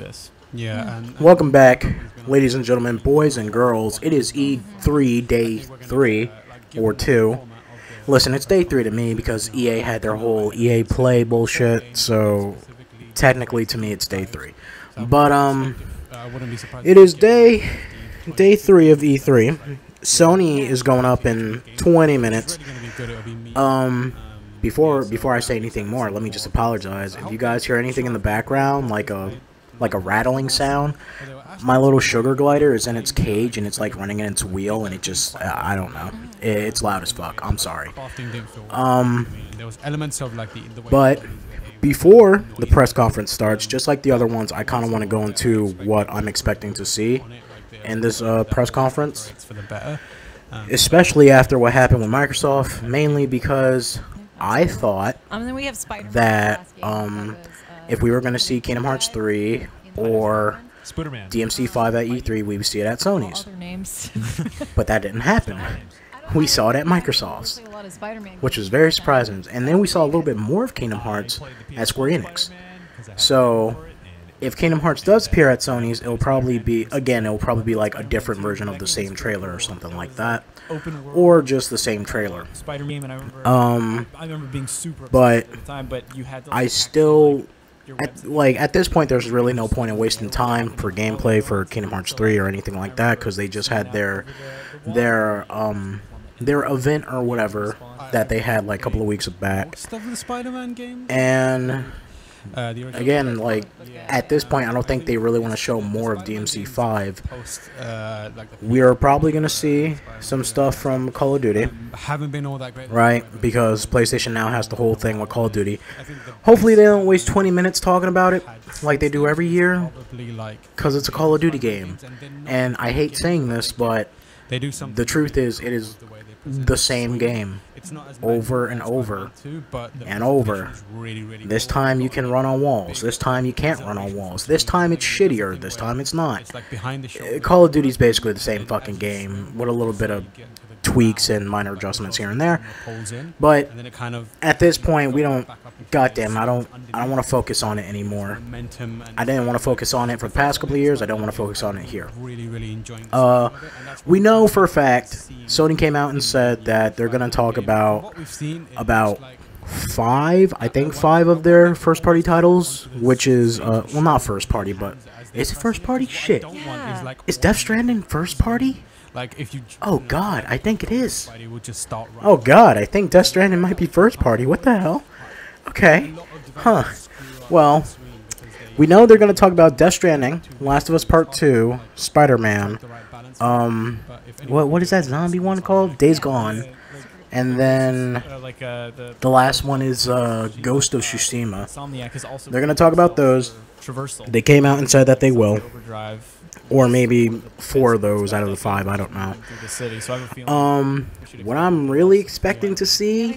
this. Yeah. And welcome back, ladies and gentlemen, boys and girls. It is E3 day 3 or 2. Listen, it's day 3 to me because EA had their whole EA Play bullshit, so technically to me it's day 3. But it is day 3 of E3. Sony is going up in 20 minutes. Before I say anything more, let me just apologize. If you guys hear anything in the background, like a rattling sound, my little sugar glider is in its cage and it's like running in its wheel and it just, I don't know. It's loud as fuck. I'm sorry. But before the press conference starts, just like the other ones, I kind of want to go into what I'm expecting to see in this press conference, especially after what happened with Microsoft, mainly because I thought that if we were going to see Kingdom Hearts 3 or DMC 5 at E3, we would see it at Sony's. But that didn't happen. We saw it at Microsoft's, which was very surprising. And then we saw a little bit more of Kingdom Hearts at Square Enix. So if Kingdom Hearts does appear at Sony's, it'll probably be, again, it'll probably be like a different version of the same trailer or something like that, or just the same trailer. But I still, at this point, there's really no point in wasting time for gameplay for Kingdom Hearts 3 or anything like that, because they just had their event or whatever that they had like a couple of weeks back. And again, like, at this point, I don't think they really want to show more of DMC5. We are probably going to see some stuff from Call of Duty, right? Because PlayStation now has the whole thing with Call of Duty. Hopefully, they don't waste 20 minutes talking about it like they do every year, because it's a Call of Duty game. And I hate saying this, but the truth is, it is the same game over and over and over. This time you can run on walls, this time you can't run on walls, this time it's shittier, this time it's not. Call of Duty's basically the same fucking game with a little bit of tweaks and minor adjustments here and there, but at this point we don't, goddamn, I don't want to focus on it anymore. I didn't want to focus on it for the past couple of years. I don't want to focus on it here. We know for a fact Sony came out and said that they're going to talk about 5, I think 5 of their first party titles, which is well, not first party, but is it first party? Shit, yeah. Is Death Stranding first party? Like, if you, oh god, I think it is. Oh god, I think Death Stranding might be first party. What the hell? Okay. Huh. Well, we know they're going to talk about Death Stranding, Last of Us Part 2, Spider-Man, what is that zombie one called? Days Gone. And then the last one is Ghost of Tsushima. They're going to talk about those. They came out and said that they will. Or maybe 4 of those out of the 5, I don't know. What I'm really expecting to see,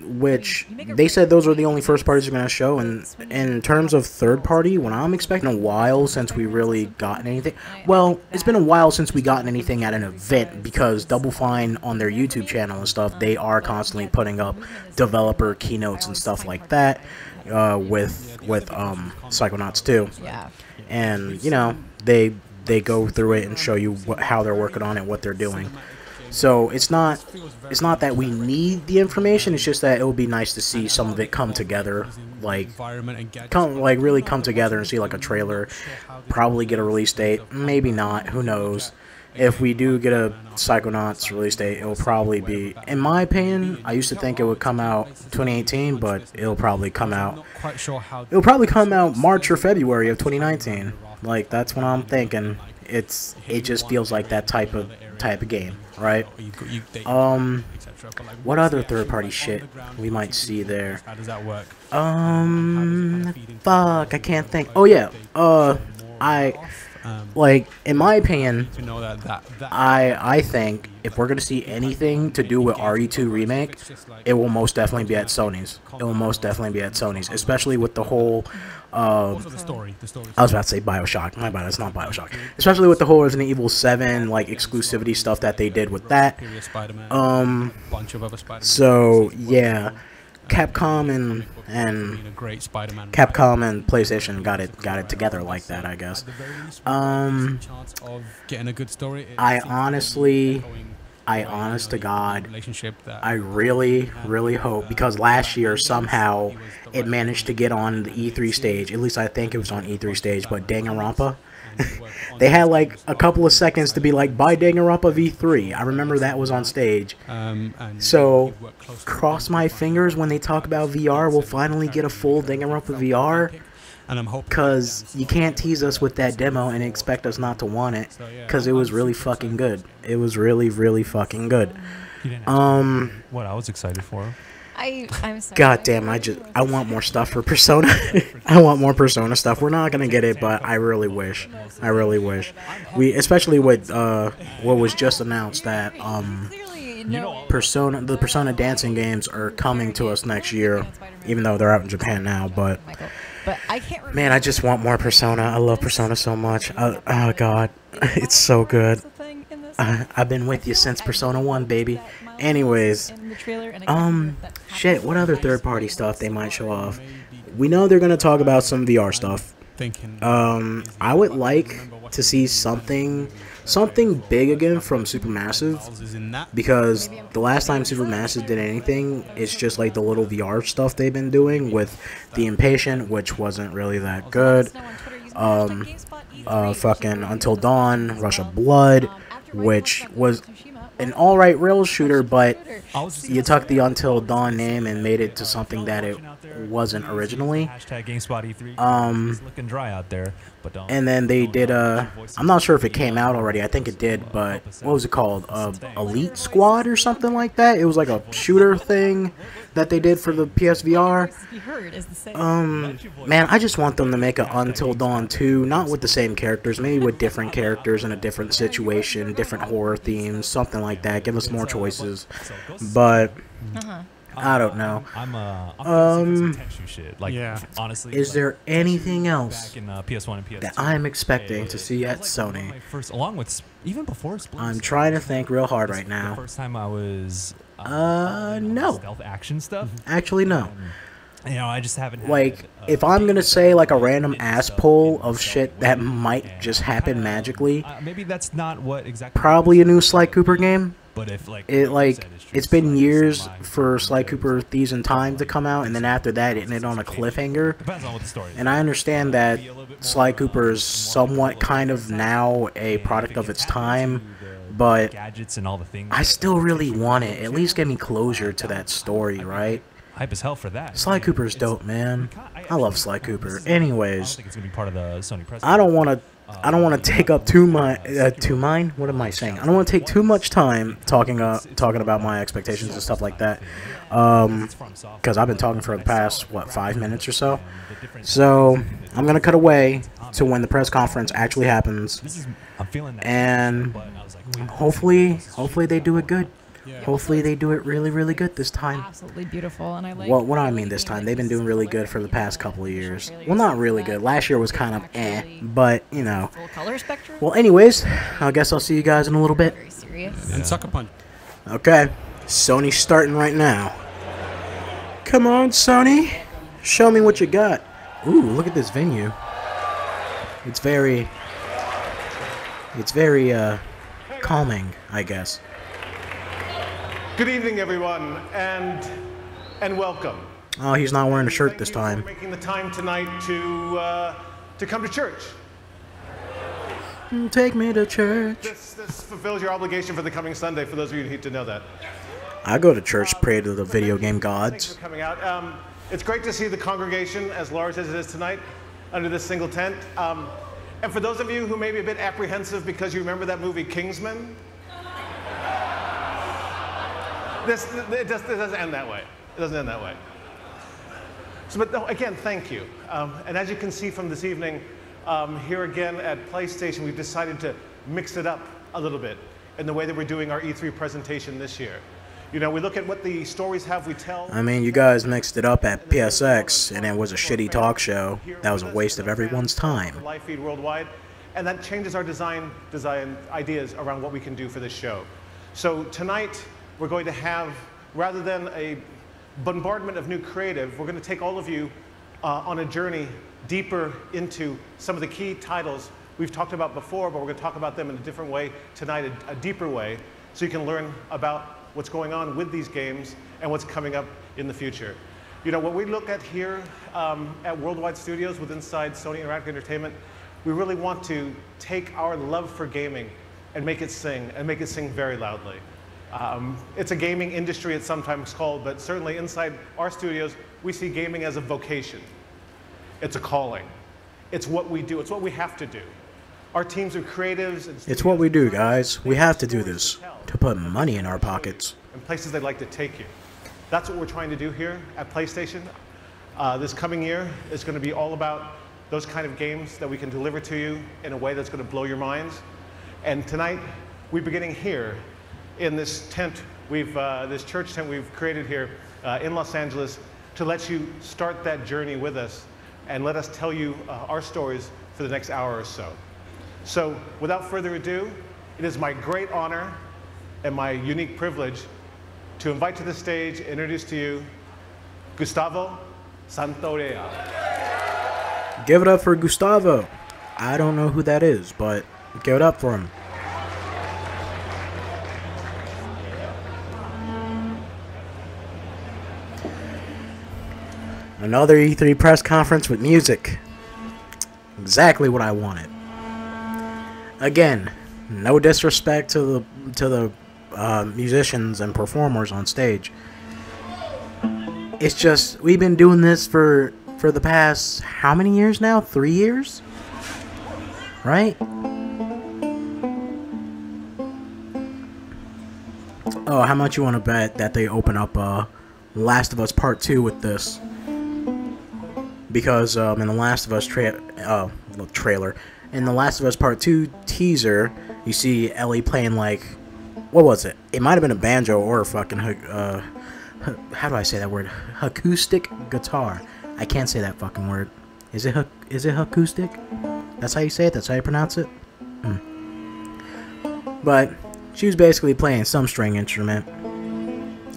which they said those are the only first parties they're going to show, and in terms of third party, what I'm expecting, a while since we really gotten anything. Well, it's been a while since we gotten anything at an event, because Double Fine on their YouTube channel and stuff, they are constantly putting up developer keynotes and stuff like that with Psychonauts 2. And, you know, they go through it and show you how they're working on it, what they're doing. So it's not that we need the information. It's just that it would be nice to see some of it come together, like really come together and see like a trailer. Probably get a release date, maybe not. Who knows? If we do get a Psychonauts release date, it'll probably be, in my opinion, I used to think it would come out 2018, but it'll probably come out. It'll probably come out March or February of 2019. Like, that's what I'm thinking. It just feels like that type of game, right? What other third-party shit we might see there? Fuck, I can't think. Oh yeah, like, in my opinion, I think if we're gonna see anything to do with RE2 remake, it will most definitely be at Sony's. It will most definitely be at Sony's, especially with the whole I was about to say Bioshock. My bad, it's not Bioshock. Especially with the whole Resident Evil 7 like exclusivity stuff that they did with that. So yeah. Capcom and PlayStation got it together like that, I guess. I honest to God, I really hope, because last year somehow it managed to get on the E3 stage. At least I think it was on E3 stage, but Danganronpa, they had like a couple of seconds to be like, buy Danganronpa V3. I remember that was on stage. So cross my fingers when they talk about VR, we'll finally get a full Danganronpa VR. And I'm hoping, because you can't tease us with that demo and expect us not to want it, because it was really fucking good. It was really fucking good. What I was excited for. I'm sorry. God damn! I want more stuff for Persona. I want more Persona stuff. We're not gonna get it, but I really wish. I really wish. Especially with what was just announced, that the Persona dancing games are coming to us next year, even though they're out in Japan now, but. Man, I just want more Persona. I love Persona so much. Oh God, it's so good. I've been with you since Persona 1, baby. Anyways, shit, what other third-party stuff they might show off? We know they're gonna talk about some VR stuff. I would like to see something big again from Supermassive, because the last time Supermassive did anything, it's just like the little VR stuff they've been doing with The Impatient, which wasn't really that good. Fucking Until Dawn, Rush of Blood, which was an alright rail shooter, but you took the Until Dawn name and made it to something that it wasn't originally. And then they did I'm not sure if it came out already, I think it did, but what was it called? Elite Squad or something like that? It was like a shooter thing that they did for the PSVR. Man, I just want them to make an Until Dawn 2, not with the same characters, maybe with different characters in a different situation, different horror themes, something like that. Give us more choices, but I don't know. Honestly, is there anything else that I'm expecting to see at Sony? I'm trying to think real hard right now. No. Stealth action stuff? Actually, no. You know, I just haven't. Like, if I'm gonna say like a random ass pull of shit that might just happen magically, maybe that's not what exactly. Probably a new Sly Cooper game. But if it's been years for Sly Cooper Thieves in Time to come out, and then after that it ended on a cliffhanger. And I understand that Sly Cooper is somewhat kind of now a product of its time, but I still really want it. At least give me closure to that story, right? Hype as hell for that. Sly Cooper's dope, man. I love Sly Cooper. Anyways, I don't want to take up I don't want to take too much time talking about my expectations and stuff like that, because I've been talking for the past, what, 5 minutes or so. So I'm gonna cut away to when the press conference actually happens, and hopefully they do it good. Hopefully they do it really good this time. Absolutely beautiful, and I like. Well, what do I mean this time? They've been doing really good for the past couple of years. Well, not really good. Last year was kind of eh, but you know. Well, anyways, I guess I'll see you guys in a little bit. And Sucker Punch. Okay, Sony's starting right now. Come on, Sony, show me what you got. Ooh, look at this venue. It's very calming, I guess. Good evening, everyone, and welcome. Oh, he's not wearing a shirt this time. Thank you for making the time tonight to come to church. Take me to church. This fulfills your obligation for the coming Sunday. For those of you who need to know that, I go to church, pray to the video game gods. Thanks for coming out. It's great to see the congregation as large as it is tonight, under this single tent. And for those of you who may be a bit apprehensive because you remember that movie Kingsman. It doesn't end that way. It doesn't end that way. So, but no, again, thank you. And as you can see from this evening, here again at PlayStation, we've decided to mix it up a little bit in the way that we're doing our E3 presentation this year. You know, we look at what the stories have we tell. I mean, you guys mixed it up at PSX, and it was a shitty talk show. That was a waste of everyone's time. Live feed worldwide, and that changes our design ideas around what we can do for this show. So tonight, we're going to have, rather than a bombardment of new creative, we're going to take all of you on a journey deeper into some of the key titles we've talked about before, but we're going to talk about them in a different way tonight, a deeper way, so you can learn about what's going on with these games and what's coming up in the future. You know, what we look at here at Worldwide Studios with inside Sony Interactive Entertainment, we really want to take our love for gaming and make it sing, and make it sing very loudly. It's a gaming industry, it's sometimes called, but certainly inside our studios, we see gaming as a vocation. It's a calling. It's what we do. It's what we have to do. Our teams of creatives and it's what we do, guys. We have to do this to put money in our pockets and places they'd like to take you. That's what we're trying to do here at PlayStation. This coming year is going to be all about those kind of games that we can deliver to you in a way that's going to blow your minds. And tonight, we're beginning here in this tent, this church tent we've created here in Los Angeles to let you start that journey with us and let us tell you our stories for the next hour or so. So without further ado, it is my great honor and my unique privilege to invite to the stage, introduce to you, Gustavo Santaolalla. Give it up for Gustavo. I don't know who that is, but give it up for him. Another E3 press conference with music. Exactly what I wanted. Again, no disrespect to the musicians and performers on stage. It's just, we've been doing this for the past, how many years now? 3 years? Right? Oh, how much you want to bet that they open up Last of Us Part 2 with this? Because in the Last of Us trailer, in the Last of Us Part 2 teaser, you see Ellie playing like, what was it? It might have been a banjo or a fucking how do I say that word? Acoustic guitar. I can't say that fucking word. Is it acoustic? That's how you say it. That's how you pronounce it. But she was basically playing some string instrument,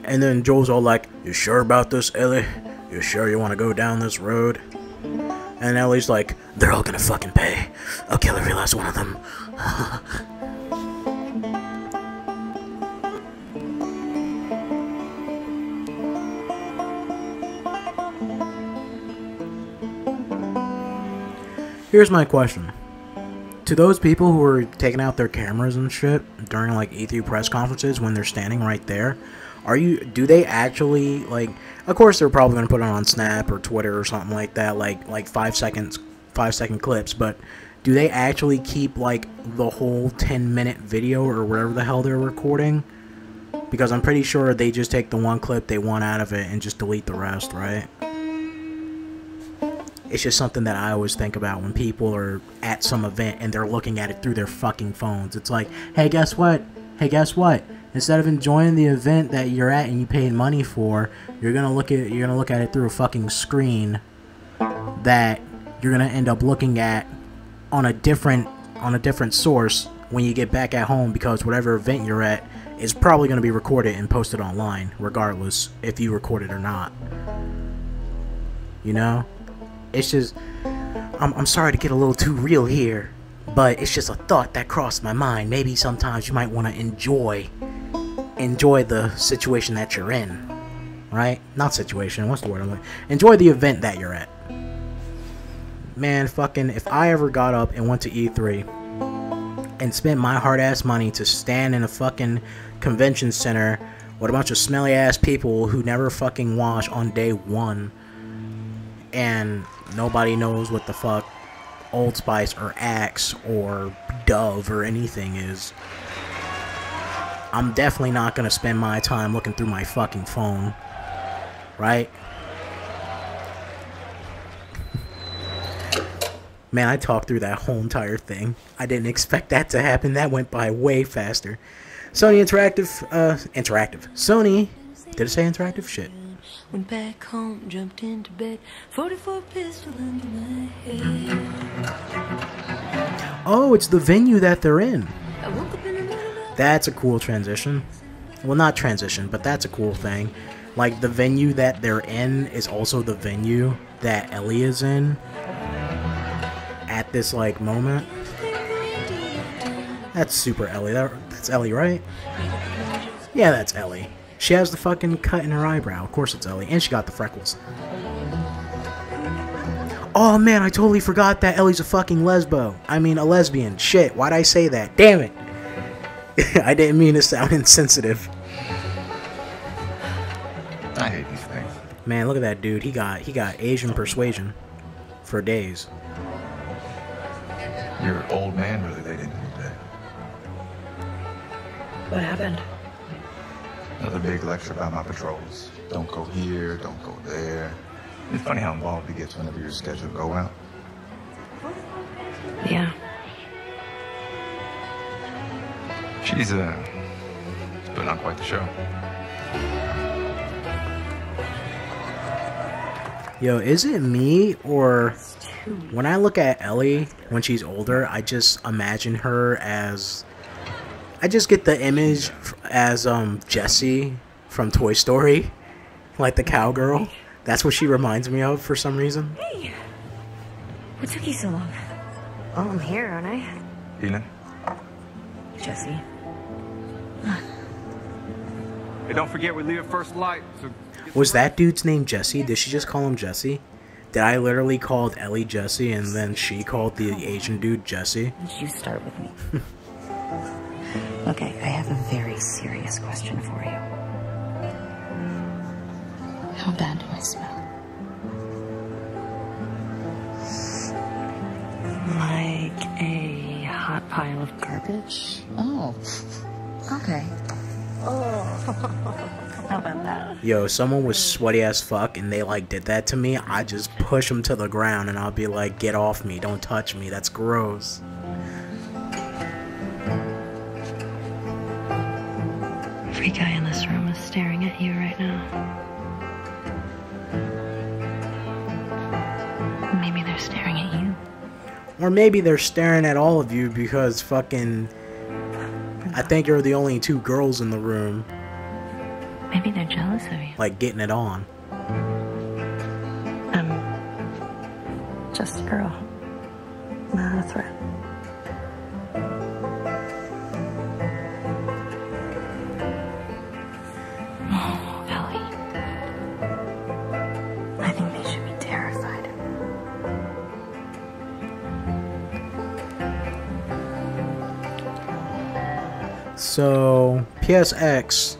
and then Joel's all like, "You sure about this, Ellie? You sure you want to go down this road?" And Ellie's like, "They're all gonna fucking pay. I'll kill every last one of them." Here's my question. To those people who are taking out their cameras and shit during like E3 press conferences when they're standing right there, do they actually, like, of course they're probably going to put it on Snap or Twitter or something like that, like 5 second clips, but do they actually keep, like, the whole 10-minute video or whatever the hell they're recording? Because I'm pretty sure they just take the one clip they want out of it and just delete the rest, right? It's just something that I always think about when people are at some event and they're looking at it through their fucking phones. It's like, hey, guess what? Hey, guess what? Instead of enjoying the event that you're at and you paid money for, you're gonna look at it through a fucking screen that you're gonna end up looking at on a different source when you get back at home, because whatever event you're at is probably gonna be recorded and posted online, regardless if you record it or not. You know? It's just, I'm sorry to get a little too real here, but it's just a thought that crossed my mind. Maybe sometimes you might want to enjoy the situation that you're in, right? Not situation, what's the word I'm like? Enjoy the event that you're at. Man, fucking, if I ever got up and went to E3 and spent my hard-ass money to stand in a fucking convention center with a bunch of smelly-ass people who never fucking wash on day one, and nobody knows what the fuck Old Spice or Axe or Dove or anything is, I'm definitely not gonna spend my time looking through my fucking phone, right? Man, I talked through that whole entire thing. I didn't expect that to happen. That went by way faster. Sony Interactive, Sony, did it say Interactive? Shit. Went back home, jumped into bed, 44 pistol under my head. Oh, it's the venue that they're in. That's a cool transition. Well, not transition, but that's a cool thing. Like, the venue that they're in is also the venue that Ellie is in at this, like, moment. That's super Ellie. That's Ellie, right? Yeah, that's Ellie. She has the fucking cut in her eyebrow. Of course it's Ellie. And she got the freckles. Oh, man, I totally forgot that Ellie's a fucking lesbo. I mean, a lesbian. Shit, why'd I say that? Damn it. I didn't mean to sound insensitive. I hate these things. Man, look at that dude. He got Asian persuasion for days. Your old man really didn't need that. What happened? Another big lecture about my patrols. Don't go here, don't go there. It's funny how involved it gets whenever your schedule go out. Yeah. She's but not quite the show. Yo, is it me, or when I look at Ellie when she's older, I just imagine her as, I just get the image as Jessie from Toy Story, like the cowgirl. That's what she reminds me of for some reason. Hey, what took you so long? Oh, I'm here, aren't I? Elin. Jessie. Hey, don't forget we leave at first light. So was that dude's name Jesse? Did she just call him Jesse? Did I literally called Ellie Jesse and then she called the Asian dude Jesse? You start with me. Okay, I have a very serious question for you. How bad do I smell? Like a hot pile of garbage? Oh, okay. Oh, how about that? Yo, someone was sweaty as fuck and they like did that to me, I just push them to the ground and I'll be like, get off me, don't touch me, that's gross. Every guy in this room is staring at you right now. Maybe they're staring at you. Or maybe they're staring at all of you because fucking... I think you're the only two girls in the room. Maybe they're jealous of you. Like getting it on. I'm just a girl. Not a threat. Oh, Ellie. I think they should be terrified. So, PSX.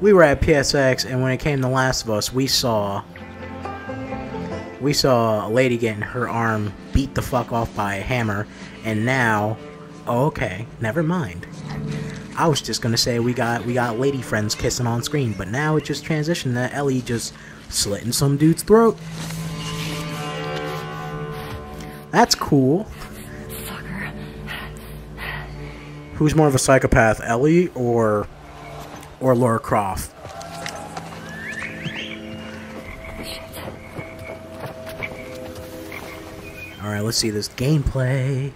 We were at PSX, and when it came to Last of Us, we saw a lady getting her arm beat the fuck off by a hammer, and now, oh, okay, never mind. I was just gonna say we got lady friends kissing on screen, but now it just transitioned to Ellie just slitting some dude's throat. That's cool. Who's more of a psychopath, Ellie or Lara Croft? Alright, let's see this gameplay.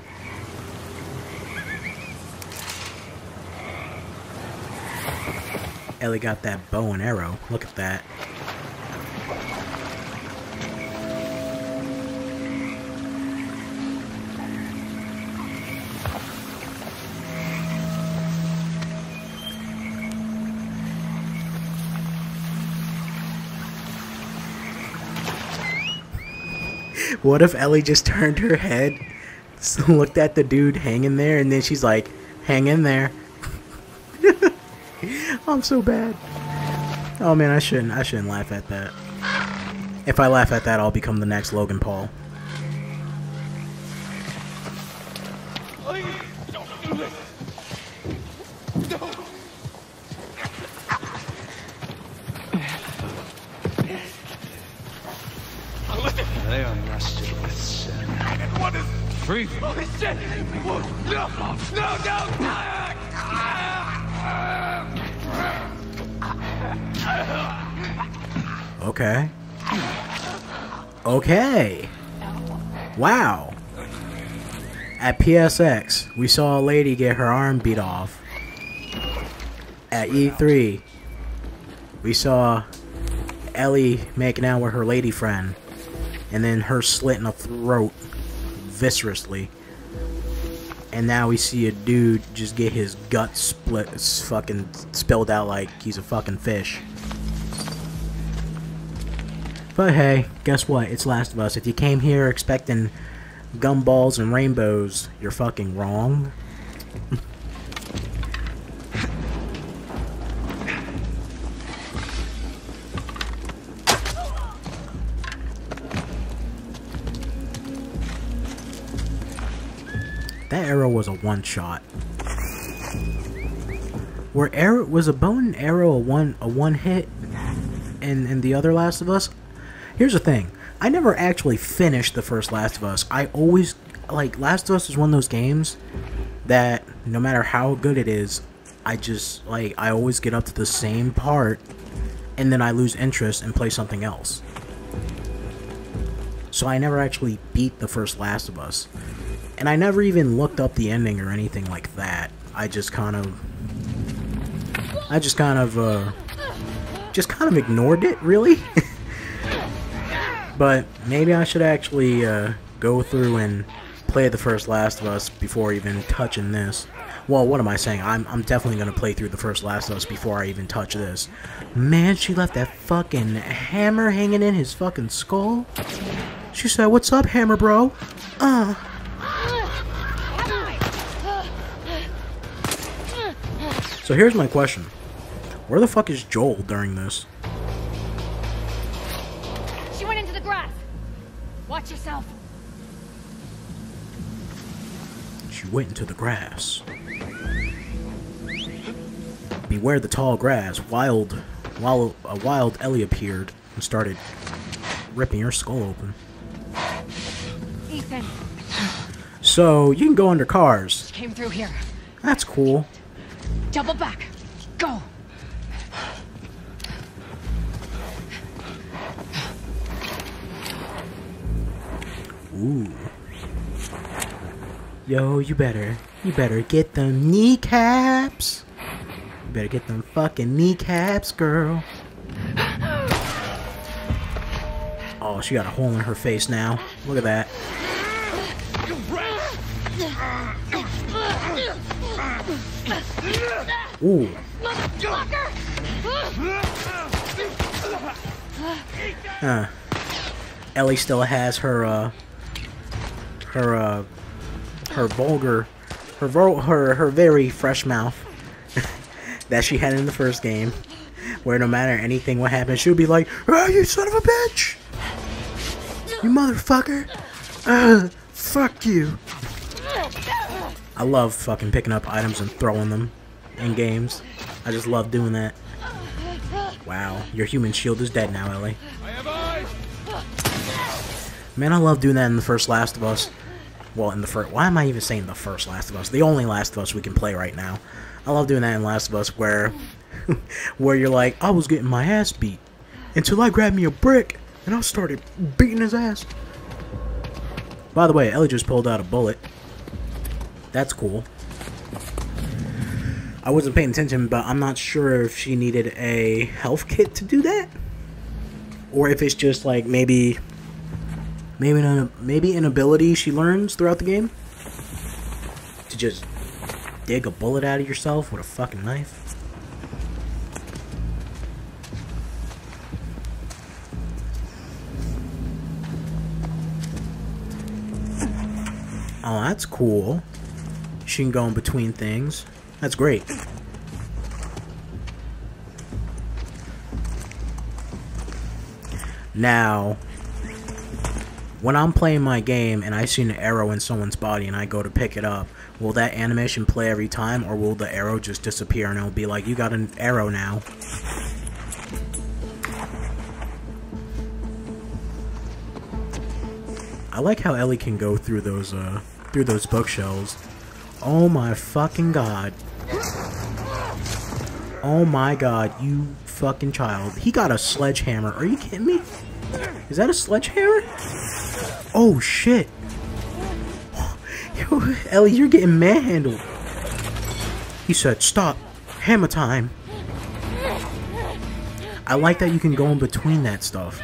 Ellie got that bow and arrow. Look at that. What if Ellie just turned her head, looked at the dude hanging there, and then she's like, hang in there. I'm so bad. Oh man, I shouldn't laugh at that. If I laugh at that, I'll become the next Logan Paul. Okay. Okay. Wow. At PSX, we saw a lady get her arm beat off. At E3, We saw Ellie making out with her lady friend, and then her slitting a throat viscerously. And now we see a dude just get his gut split, fucking spilled out like he's a fucking fish. But hey, guess what? It's Last of Us. If you came here expecting gumballs and rainbows, you're fucking wrong. That arrow was a one-shot. Was a bow and arrow a one hit in the other Last of Us? Here's the thing. I never actually finished the first Last of Us. I always, like, Last of Us is one of those games that no matter how good it is, I just, like, I always get up to the same part and then I lose interest and play something else. So I never actually beat the first Last of Us. And I never even looked up the ending or anything like that. I just kind of ignored it, really. But maybe I should actually go through and play the first Last of Us before even touching this. Well, what am I saying? I'm definitely gonna play through the first Last of Us before I even touch this. Man, she left that fucking hammer hanging in his fucking skull. She said, "What's up, hammer, bro?" So here's my question. Where the fuck is Joel during this? She went into the grass. Watch yourself. She went into the grass. Beware the tall grass. Wild Ellie appeared and started ripping her skull open. Ethan. So you can go under cars. She came through here. That's cool. Double back. Go. Ooh. Yo, you better get them kneecaps. You better get them fucking kneecaps, girl. Oh, she got a hole in her face now. Look at that. Ooh. Huh. Ellie still has her very fresh mouth that she had in the first game, where no matter anything what happened, she would be like, "Oh, you son of a bitch! You motherfucker! Fuck you!" I love fucking picking up items and throwing them in games. I just love doing that. Wow, your human shield is dead now, Ellie. Man, I love doing that in the first Last of Us. Well, in the first... Why am I even saying the first Last of Us? The only Last of Us we can play right now. I love doing that in Last of Us where... where you're like, I was getting my ass beat until I grabbed me a brick and I started beating his ass. By the way, Ellie just pulled out a bullet. That's cool. I wasn't paying attention, but I'm not sure if she needed a health kit to do that, or if it's just like maybe an ability she learns throughout the game to just dig a bullet out of yourself with a fucking knife. Oh, that's cool. She can go in between things. That's great. Now, when I'm playing my game and I see an arrow in someone's body and I go to pick it up, will that animation play every time, or will the arrow just disappear and it'll be like, you got an arrow now? I like how Ellie can go through those bookshelves. Oh my fucking god. Oh my god, you fucking child. He got a sledgehammer. Are you kidding me? Is that a sledgehammer? Oh shit. Yo, Ellie, you're getting manhandled. He said, stop. Hammer time. I like that you can go in between that stuff.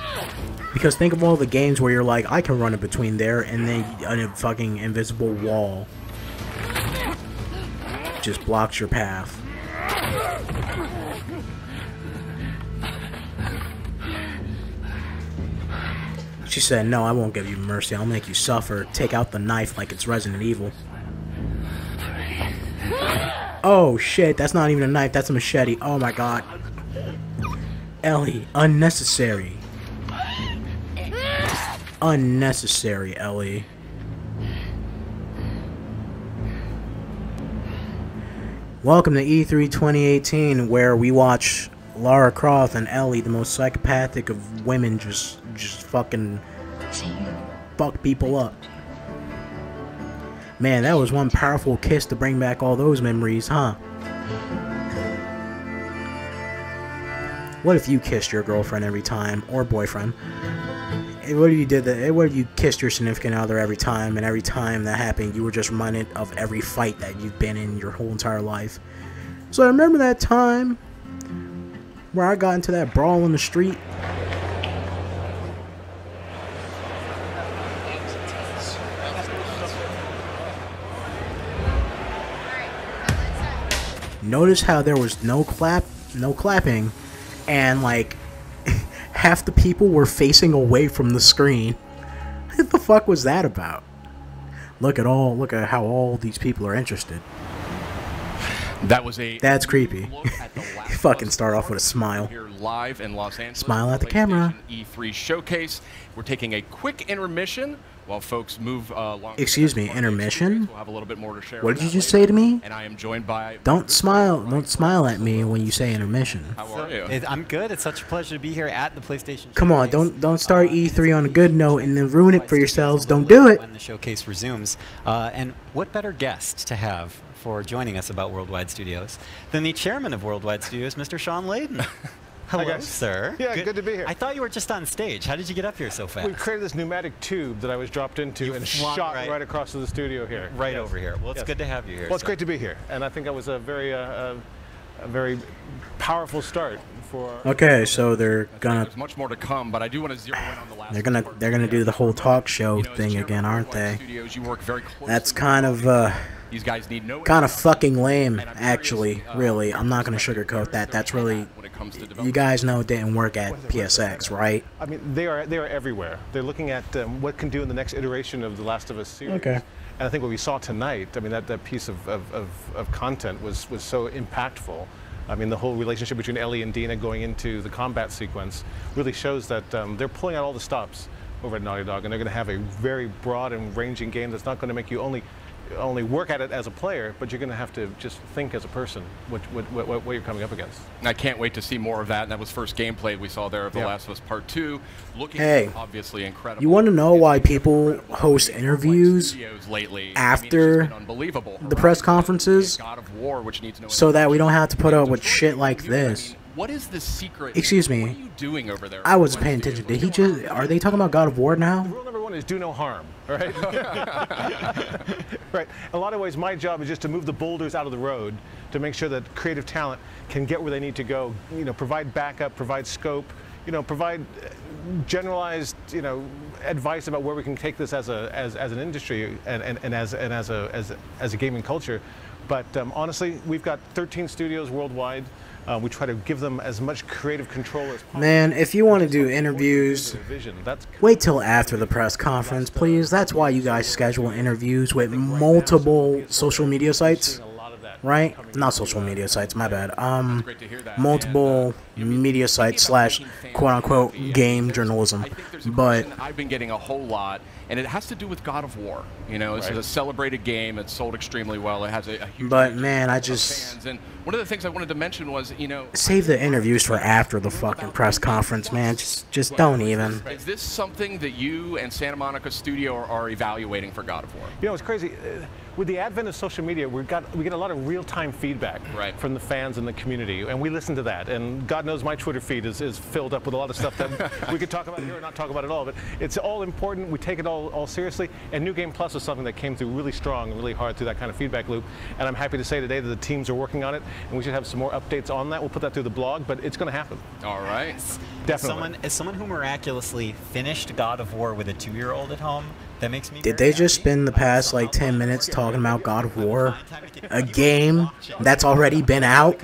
Because think of all the games where you're like, I can run in between there, and then a fucking invisible wall just blocks your path. She said, no, I won't give you mercy. I'll make you suffer. Take out the knife like it's Resident Evil. Oh shit, that's not even a knife, that's a machete. Oh my god. Ellie, unnecessary. Unnecessary, Ellie. Welcome to E3 2018, where we watch Lara Croft and Ellie, the most psychopathic of women, just fucking fuck people up. Man, that was one powerful kiss to bring back all those memories, huh? What if you kissed your girlfriend every time, or boyfriend? What if you did that? What if you kissed your significant other every time, and every time that happened, you were just reminded of every fight that you've been in your whole entire life? So I remember that time where I got into that brawl in the street. Notice how there was no clapping, and like half the people were facing away from the screen. What the fuck was that about? Look at how all these people are interested. That's creepy. Fucking start off with a smile. Here live in Los Angeles, smile at the camera. E3 showcase. We're taking a quick intermission while folks move along. Excuse me, intermission? We'll have a little bit more to share. What did you just say to me? And I am joined by Don't smile at me when you say intermission. How are you? I'm good. It's such a pleasure to be here at the PlayStation showcase. Come on, don't start E3 on a good note and then ruin it for yourselves. Don't do it. When the showcase resumes, and what better guest to have for joining us about Worldwide Studios than the chairman of Worldwide Studios, Mr. Sean Layden. Hello, sir. Yeah, good to be here. I thought you were just on stage. How did you get up here so fast? We created this pneumatic tube that I was dropped into and shot right across to the studio here. Right over here. Well, it's good to have you here. Well, it's great to be here. And I think that was a very powerful start for... Okay, so they're gonna... There's much more to come, but I do want to zero in on the last... They're gonna do the whole talk show thing again, aren't they? That's kind of... These guys need no kind of fucking lame, actually, really. I'm not going to sugarcoat that. That's really, you guys know it didn't work at PSX, right? I mean, they are everywhere. They're looking at what can do in the next iteration of The Last of Us series. Okay. And I think what we saw tonight, I mean, that piece of content was so impactful. I mean, the whole relationship between Ellie and Dina going into the combat sequence really shows that they're pulling out all the stops over at Naughty Dog, and they're going to have a very broad and ranging game that's not going to make you only work at it as a player, but you're going to have to just think as a person what you're coming up against. And I can't wait to see more of that. And that was first gameplay we saw there of The Last of Us Part 2. Looking obviously incredible. You want to know why people host interviews lately after the press conferences? God of War, which needs no so that we don't have to put up with shit like this. What is the secret? Excuse me. What are you doing over there? I was paying attention. Did he just... Are they talking about God of War now? Rule number one is do no harm, right? Right. In a lot of ways, my job is just to move the boulders out of the road to make sure that creative talent can get where they need to go, you know, provide backup, provide scope, you know, provide generalized, you know, advice about where we can take this as an industry and as a gaming culture. But honestly, we've got 13 studios worldwide. We try to give them as much creative control as possible. Man, if you want to do interviews, wait till after the press conference, please. That's why you guys schedule interviews with multiple social media sites, right? Not social media sites, my bad. Multiple media sites / quote-unquote game journalism. But I've been getting a whole lot, and it has to do with God of War. You know, it's a celebrated game. It's sold extremely well. It has a huge... But man, I just... One of the things I wanted to mention was, you know, save the interviews for after the fucking press conference, man. Just don't even. Is this something that you and Santa Monica Studio are evaluating for God of War? You know, it's crazy. With the advent of social media, we get a lot of real-time feedback from the fans and the community, and we listen to that. And God knows knows my Twitter feed is filled up with a lot of stuff that we could talk about here or not talk about at all, but it's all important. We take it all seriously, and New Game Plus is something that came through really strong and really hard through that kind of feedback loop, and I'm happy to say today that the teams are working on it, and we should have some more updates on that. We'll put that through the blog, but it's going to happen. All right. Yes. Definitely. As someone who miraculously finished God of War with a 2-year-old at home, that makes me. Did they just spend the past like 10 minutes talking about God of War, a game that's already been out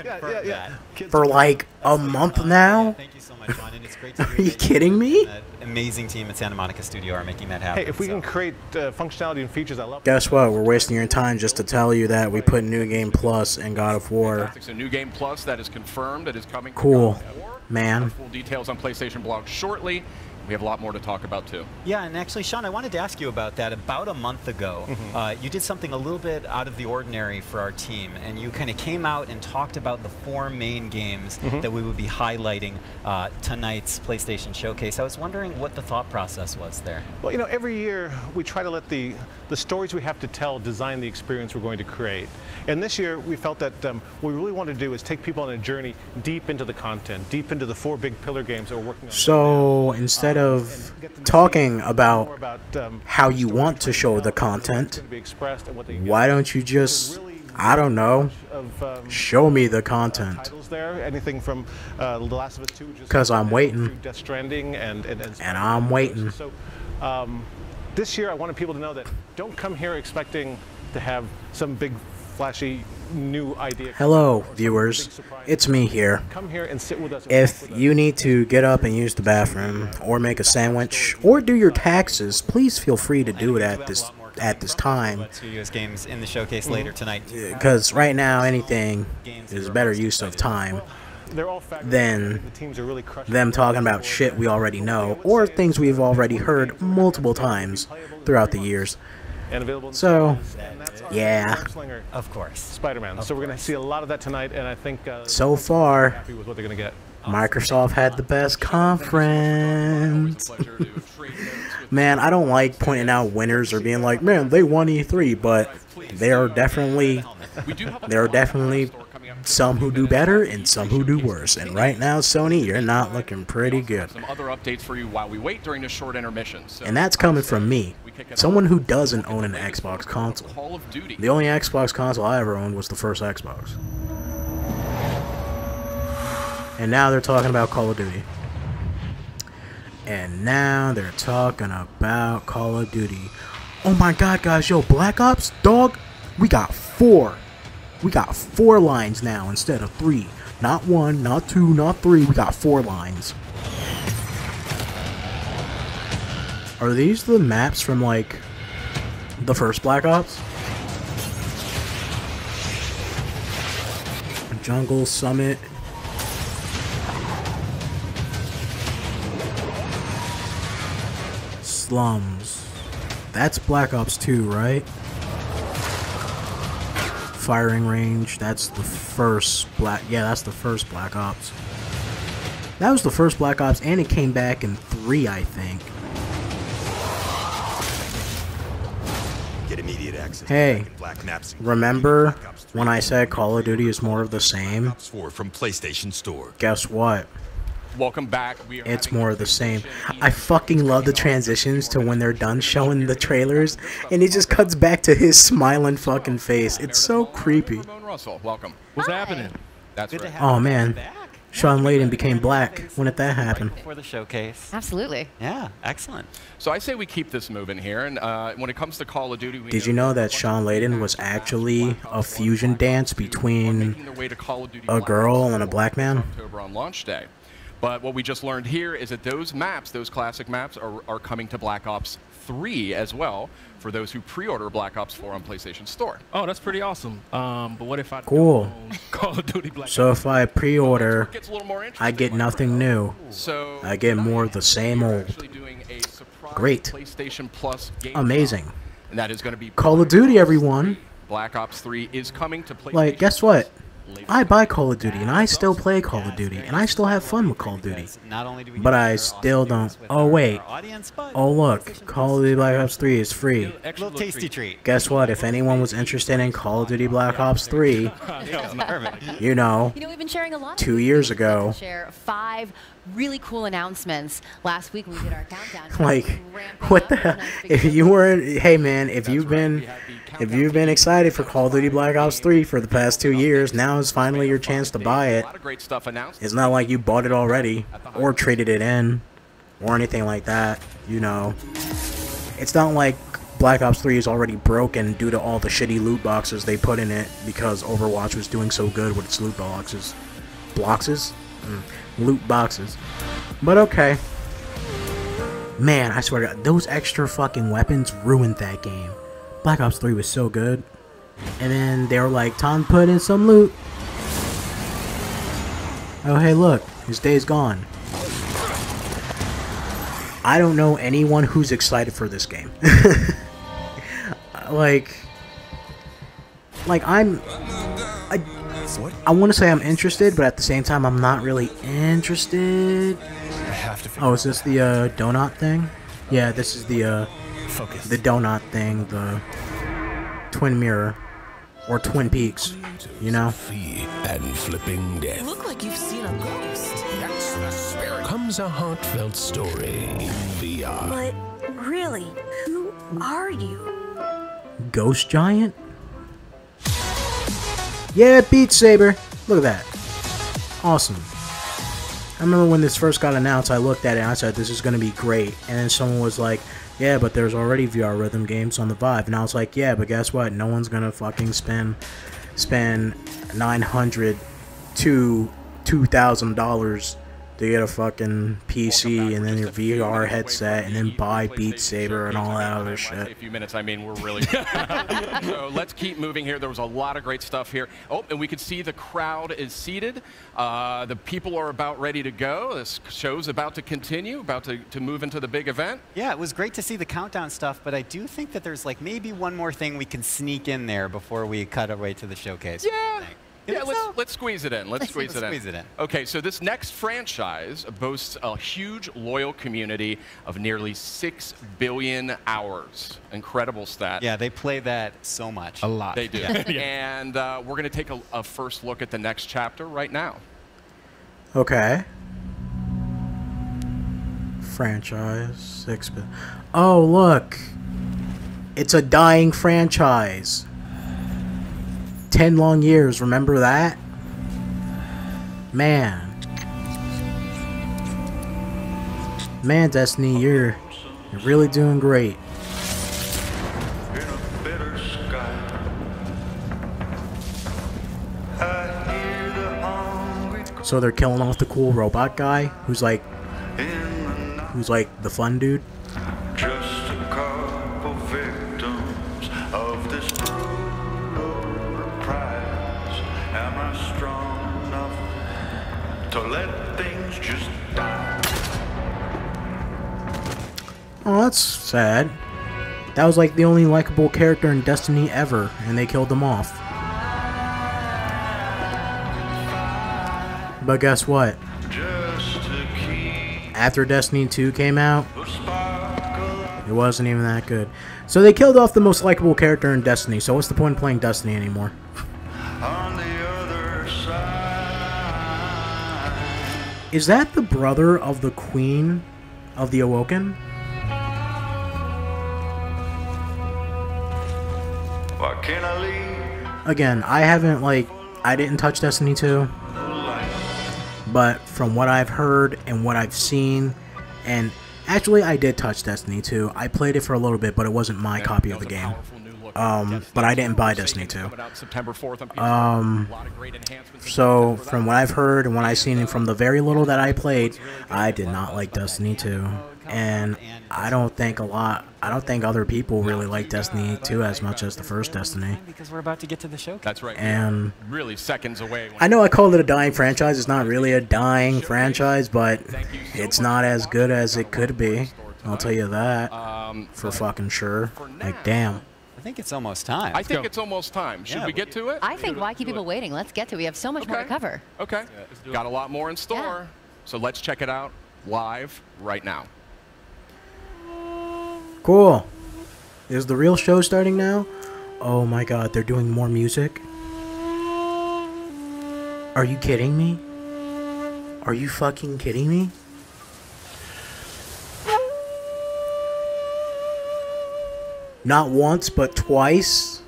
for like a month now? Thank you so much, Juan, and it's great to hear. Are you kidding me? Amazing team at Santa Monica Studio are making that happen. Hey, if we can create functionality and features, I love. Guess what? We're wasting your time just to tell you that we put New Game Plus in God of War. Fantastic. So New Game Plus, that is confirmed. That is coming. Cool, man. Full details on PlayStation blog shortly. We have a lot more to talk about, too. Yeah, and actually, Sean, I wanted to ask you about that. About a month ago, you did something a little bit out of the ordinary for our team, and you kind of came out and talked about the 4 main games that we would be highlighting tonight's PlayStation Showcase. I was wondering what the thought process was there. Well, you know, every year we try to let the stories we have to tell design the experience we're going to create. And this year, we felt that what we really wanted to do is take people on a journey deep into the content, deep into the 4 big pillar games that we're working on. So instead of talking about how you want to show the content, why don't you just, I don't know, show me the content? Anything from The Last of Us 2, because I'm waiting. Death Stranding and I'm waiting. So this year I wanted people to know that don't come here expecting to have some big flashy new idea. Hello, viewers. It's me here. Come here and sit with us. If you need to get up and use the bathroom, or make a sandwich, or do your taxes, please feel free to do it at this time. US games in the showcase later tonight. Because right now, anything is better use of time than them talking about shit we already know or things we've already heard multiple times throughout the years. And available. So, yeah, of course, Spider-Man. So we're going to see a lot of that tonight, and I think so far, happy with what they're going to get. Microsoft had the best conference. Man, I don't like pointing out winners or being like, man, they won E3, but there are definitely some who do better and some who do worse. And right now, Sony, you're not looking pretty good. Some other updates for you while we wait during this short intermission. And that's coming from me, someone who doesn't own an Xbox console. The only Xbox console I ever owned was the first Xbox. And now they're talking about Call of Duty. And now they're talking about Call of Duty. Oh my god, guys, yo, Black Ops, dog, we got 4. We got 4 lines now instead of 3. Not 1, not 2, not 3. We got 4 lines. Are these the maps from, like, the first Black Ops? Jungle, Summit. Slums. That's Black Ops 2, right? Firing range, that's the first Black Ops. That was the first Black Ops, and it came back in 3, I think. Get immediate access. Hey, remember when I said Call of Duty is more of the same? From PlayStation Store. Guess what? Welcome back. It's more of the same. I fucking love the transitions to when they're done showing the trailers, and it just cuts back to his smiling fucking face. It's so creepy. Welcome. What's happening? That's right. Oh man, Sean Layden became black. When did that happen? Before the showcase. Absolutely. Yeah, excellent. So I say we keep this moving here, and when it comes to Call of Duty, did you know that Sean Layden was actually a fusion dance between a girl and a black man? October on launch day. But what we just learned here is that those maps, those classic maps, are coming to Black Ops 3 as well for those who pre-order Black Ops 4 on PlayStation Store. Oh, that's pretty awesome. But what if I cool Call of Duty Black so Ops? If I pre-order, I get nothing new. So I get more of the same old. Great. PlayStation Plus game. Amazing. And that is going to be Call of Duty, everyone. Black Ops 3 is coming to PlayStation. Like, guess what? I buy Call of Duty, and I still play Call of Duty, and I still have fun with Call of Duty, but I still don't... Oh, wait. Oh, look. Call of Duty Black Ops 3 is free. Guess what? If anyone was interested in Call of Duty Black Ops 3, you know, 2 years ago... Really cool announcements last week when we did our countdown. Like, what the hell? If you weren't, hey man, if you've been excited for Call of Duty Black Ops 3 for the past 2 years, now is finally your chance to buy it. It's not like you bought it already or traded it in or anything like that. You know, it's not like Black Ops 3 is already broken due to all the shitty loot boxes they put in it because Overwatch was doing so good with its loot boxes. Loot boxes. But okay. Man, I swear to God, those extra fucking weapons ruined that game. Black Ops 3 was so good. And then they were like, time to put in some loot. Oh, hey, look. His day's gone. I don't know anyone who's excited for this game. I want to say I'm interested, but at the same time, I'm not really interested. Oh, is this the donut thing? Yeah, this is the donut thing, the twin mirror or Twin Peaks. You know. And flipping death. Look like you've seen a ghost. That's the spirit. Comes a heartfelt story in VR. But really, who are you? Ghost giant. Yeah, Beat Saber! Look at that. Awesome. I remember when this first got announced, I looked at it and I said, this is going to be great. And then someone was like, yeah, but there's already VR rhythm games on the Vive. And I was like, yeah, but guess what? No one's going to fucking spend $900 to $2,000 to get a fucking PC and then your VR headset and then buy Beat Saber and all that other shit. A few minutes, I mean, we're really... So let's keep moving here. There was a lot of great stuff here. Oh, and we can see the crowd is seated. The people are about ready to go. This show's about to continue, about to move into the big event. Yeah, it was great to see the countdown stuff, but I do think that there's like maybe one more thing we can sneak in there before we cut our way to the showcase. Yeah. Yeah, let's squeeze it in. Let's squeeze it in. Okay, so this next franchise boasts a huge, loyal community of nearly 6 billion hours. Incredible stat. Yeah, they play that so much. A lot. They do. Yeah. And we're going to take a first look at the next chapter right now. Okay. Franchise, 6 billion. Oh, look. It's a dying franchise. 10 long years, remember that? Man, Destiny, you're really doing great. In a bitter sky, I hear the hungry... So they're killing off the cool robot guy who's like the fun dude. Just a couple victims of this. So let things just die. Oh, that's sad. That was like the only likable character in Destiny ever, and they killed them off. But guess what? After Destiny 2 came out, it wasn't even that good. So they killed off the most likable character in Destiny, so what's the point of playing Destiny anymore? Is that the brother of the Queen of the Awoken? Again, I didn't touch Destiny 2, but from what I've heard and what I've seen, and actually I did touch Destiny 2. I played it for a little bit, but it wasn't my copy of the game. But I didn't buy Destiny 2. So from what I've heard and what I've seen and from the very little that I played, I did not like Destiny 2. And I don't think other people really like Destiny 2 as much as the first Destiny. Because we're about to get to the showcase. That's right. And really seconds away. I know I called it a dying franchise. It's not really a dying franchise, but it's not as good as it could be. I'll tell you that for fucking sure. Like, damn. think it's almost time. I think it's almost time. Should we get to it? I think why keep people waiting? Let's get to it. We have so much more to cover. Okay. Got a lot more in store. Yeah. So let's check it out live right now. Cool. Is the real show starting now? Oh my god, they're doing more music? Are you kidding me? Are you fucking kidding me? Not once, but twice?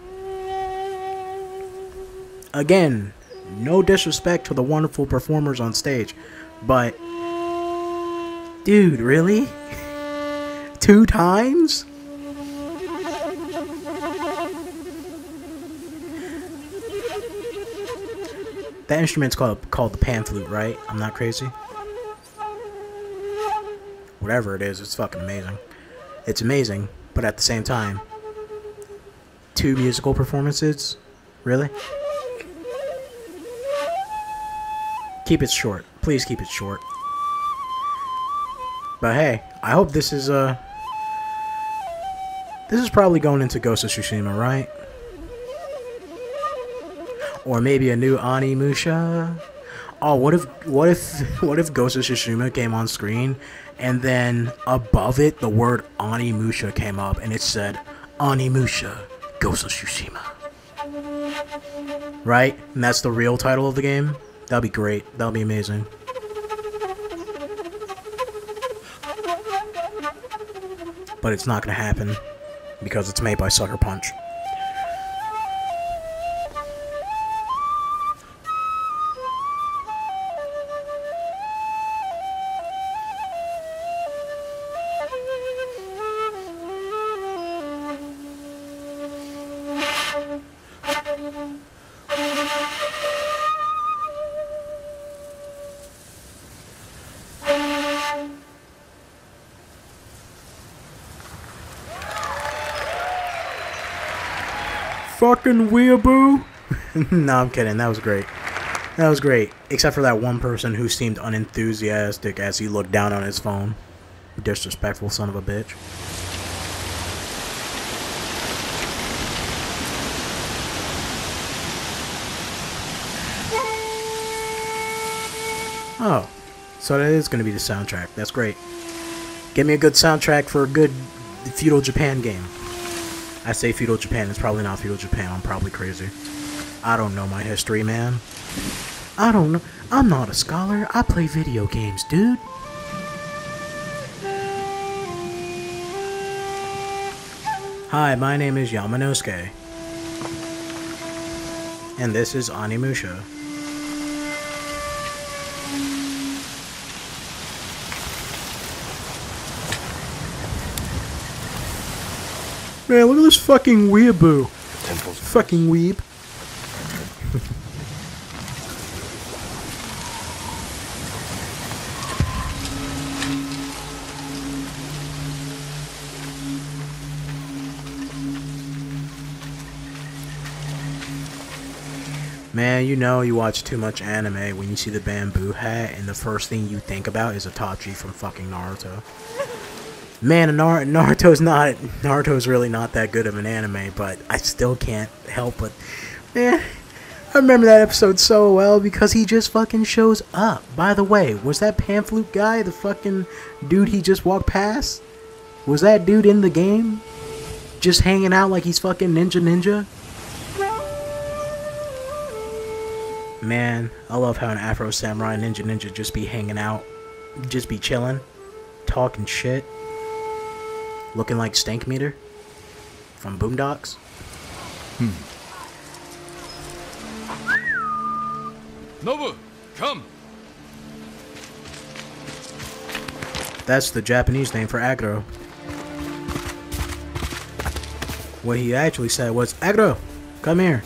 Again, no disrespect to the wonderful performers on stage, but... dude, really? 2 times? That instrument's called the pan flute, right? I'm not crazy. Whatever it is, it's fucking amazing. It's amazing, but at the same time, 2 musical performances? Really? Keep it short. Please keep it short. But hey, I hope this is probably going into Ghost of Tsushima, right? Or maybe a new Animusha. Oh, what if Ghost of Tsushima came on screen and then above it the word Animusha came up and it said Animusha Ghost of Tsushima. Right? And that's the real title of the game? That'd be great. That'd be amazing. But it's not gonna happen because it's made by Sucker Punch. Fucking weeaboo. No, I'm kidding. That was great. That was great. Except for that one person who seemed unenthusiastic as he looked down on his phone. Disrespectful son of a bitch. Oh. So that is going to be the soundtrack. That's great. Give me a good soundtrack for a good feudal Japan game. I say feudal Japan, it's probably not feudal Japan, I'm probably crazy. I don't know my history, man. I don't know, I'm not a scholar, I play video games, dude. Hi, my name is Yamanosuke. And this is Animusha. Man, look at this fucking weeaboo. Fucking weeb. Man, you know you watch too much anime when you see the bamboo hat and the first thing you think about is Itachi from fucking Naruto. Man, Naruto's really not that good of an anime, but I still can't help but... man, I remember that episode so well because he just fucking shows up. By the way, was that pan flute guy the fucking dude he just walked past? Was that dude in the game? Just hanging out like he's fucking ninja? Man, I love how an Afro Samurai ninja just be hanging out. Just be chilling. Talking shit. Looking like Stank Meter from Boondocks. Nobu, come. That's the Japanese name for aggro. What he actually said was, "Aggro, come here.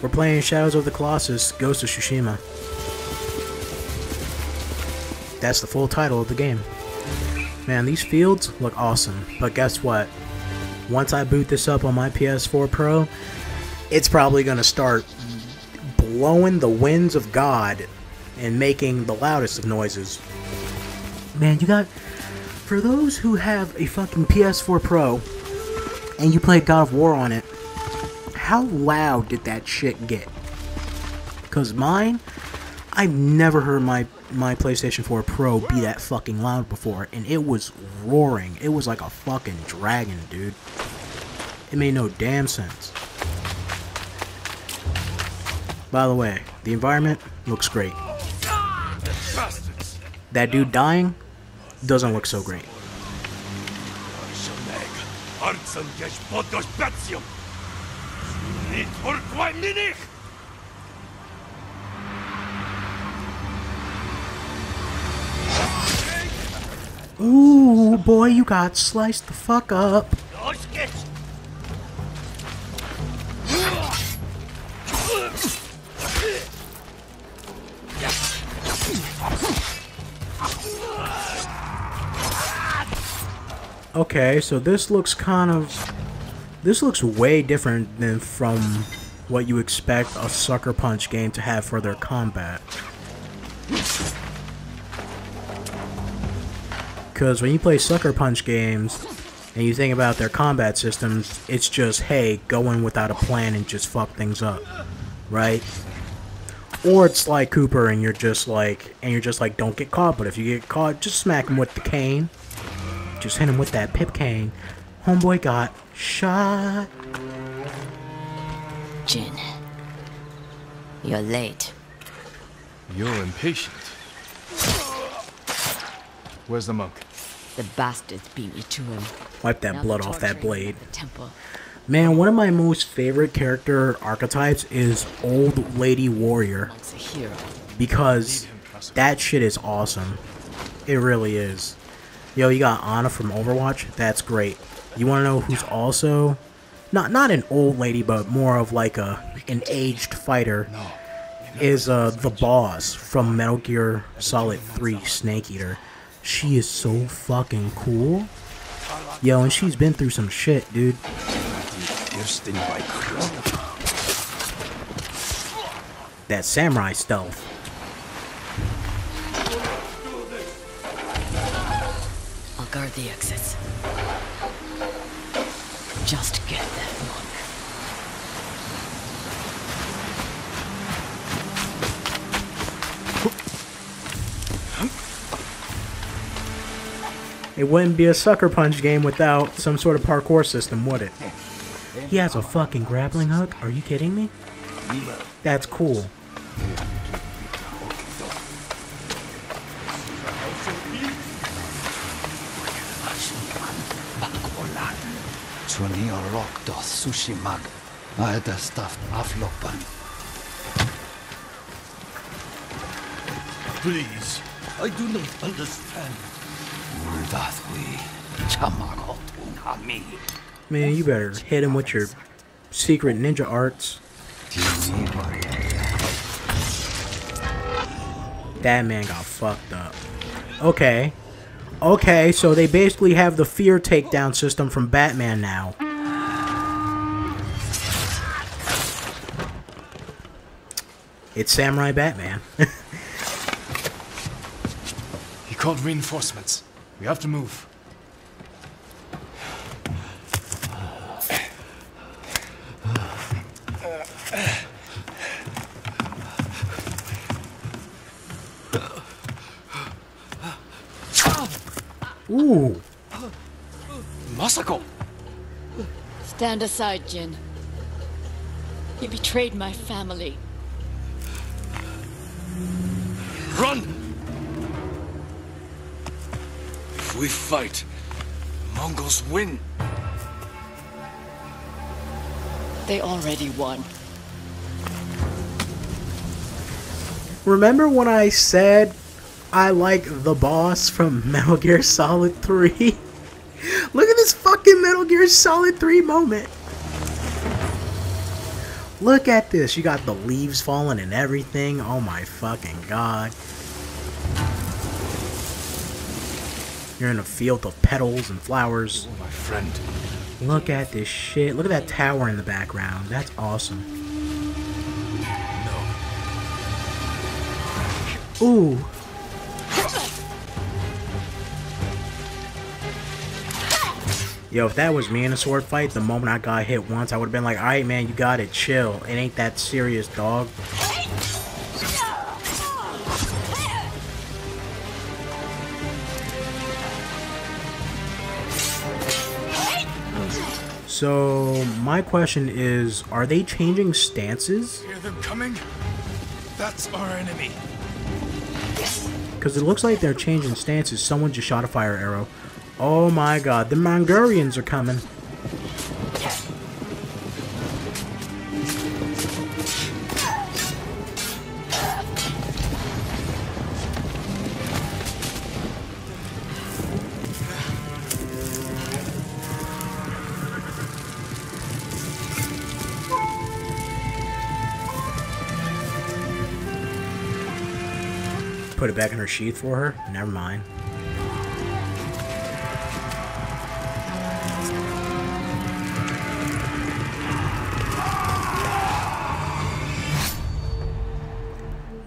We're playing Shadows of the Colossus, Ghost of Tsushima." That's the full title of the game. Man, these fields look awesome, but guess what? Once I boot this up on my PS4 Pro, it's probably going to start blowing the winds of God and making the loudest of noises. Man, for those who have a fucking PS4 Pro and you played God of War on it, how loud did that shit get? Because mine, I've never heard my PlayStation 4 Pro be that fucking loud before, and it was roaring. It was like a fucking dragon, dude. It made no damn sense. By the way, the environment looks great. That dude dying doesn't look so great. Ooh, boy, you got sliced the fuck up. Okay, so this looks kind of... this looks way different than from what you expect a Sucker Punch game to have for their combat. Because when you play Sucker Punch games, and you think about their combat systems, it's just, hey, go in without a plan and just fuck things up, right? Or it's like Cooper, and you're just like, don't get caught, but if you get caught, just smack him with the cane. Just hit him with that pip cane. Homeboy got shot. Jin, you're late. You're impatient. Where's the monk? The bastards beat me to him. Wipe that blood off that blade. Man, one of my most favorite character archetypes is Old Lady Warrior. Because that shit is awesome. It really is. Yo, you got Ana from Overwatch? That's great. You want to know who's also not an old lady, but more of like an aged fighter? Is the boss from Metal Gear Solid 3, Snake Eater. She is so fucking cool. Yo, and she's been through some shit, dude. That samurai stealth. Guard the exits. Just get that monk. It wouldn't be a Sucker Punch game without some sort of parkour system, would it? He has a fucking grappling hook? Are you kidding me? That's cool. Please, I do not understand. Man, you better hit him with your secret ninja arts. That man got fucked up. Okay. Okay, so they basically have the fear takedown system from Batman now. It's Samurai Batman. He called reinforcements. We have to move. Ooh. Masako! Stand aside, Jin. You betrayed my family. Run! If we fight, the Mongols win. They already won. Remember when I said I like the boss from Metal Gear Solid 3. Look at this fucking Metal Gear Solid 3 moment. Look at this. You got the leaves falling and everything. Oh my fucking god. You're in a field of petals and flowers. Oh, my friend. Look at this shit. Look at that tower in the background. That's awesome. No. Ooh. Yo, if that was me in a sword fight, the moment I got hit once, I would have been like, alright man, you got it, chill. It ain't that serious, dog. So, my question is, are they changing stances? Hear them coming? That's our enemy. Because it looks like they're changing stances. Someone just shot a fire arrow. Oh my god, the Mongolians are coming. Put it back in her sheath for her? Never mind.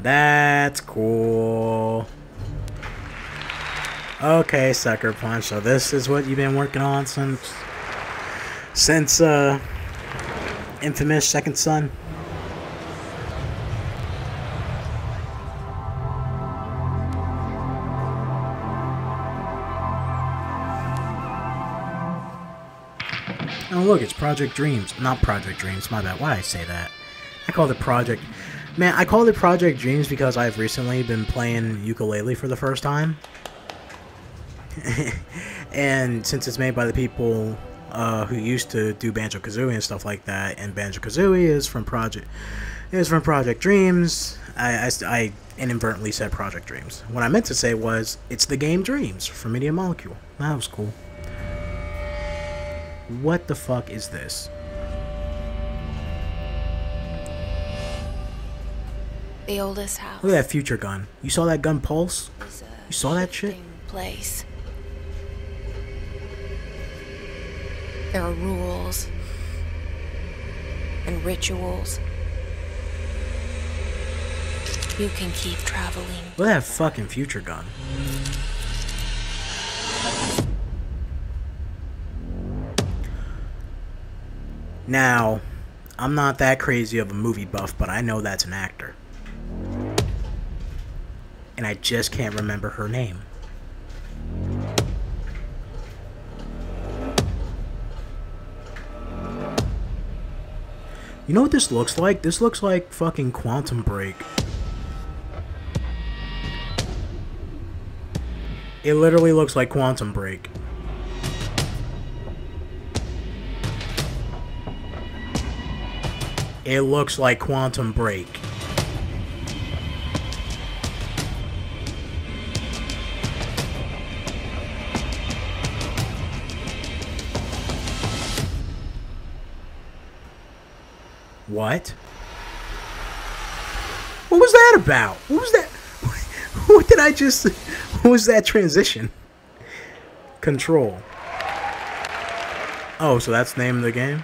That's cool. Okay, Sucker Punch. So this is what you've been working on since Infamous Second Son. Look, it's Project Dreams. Not Project Dreams, my bad. Why did I say that? I called it Project... Man, I called it Project Dreams because I've recently been playing ukulele for the first time. And since it's made by the people who used to do Banjo-Kazooie and stuff like that, and Banjo-Kazooie is from Project Dreams, I inadvertently said Project Dreams. What I meant to say was, it's the game Dreams from Media Molecule. That was cool. What the fuck is this? The oldest house. Look at that future gun. You saw that gun pulse? You saw that shit? Place. There are rules and rituals. You can keep traveling. Look at that fucking future gun. Now, I'm not that crazy of a movie buff, but I know that's an actor. And I just can't remember her name. You know what this looks like? This looks like fucking Quantum Break. It literally looks like Quantum Break. It looks like Quantum Break. What? What was that about? What was that? What did I just... What was that transition? Control. Oh, so that's the name of the game?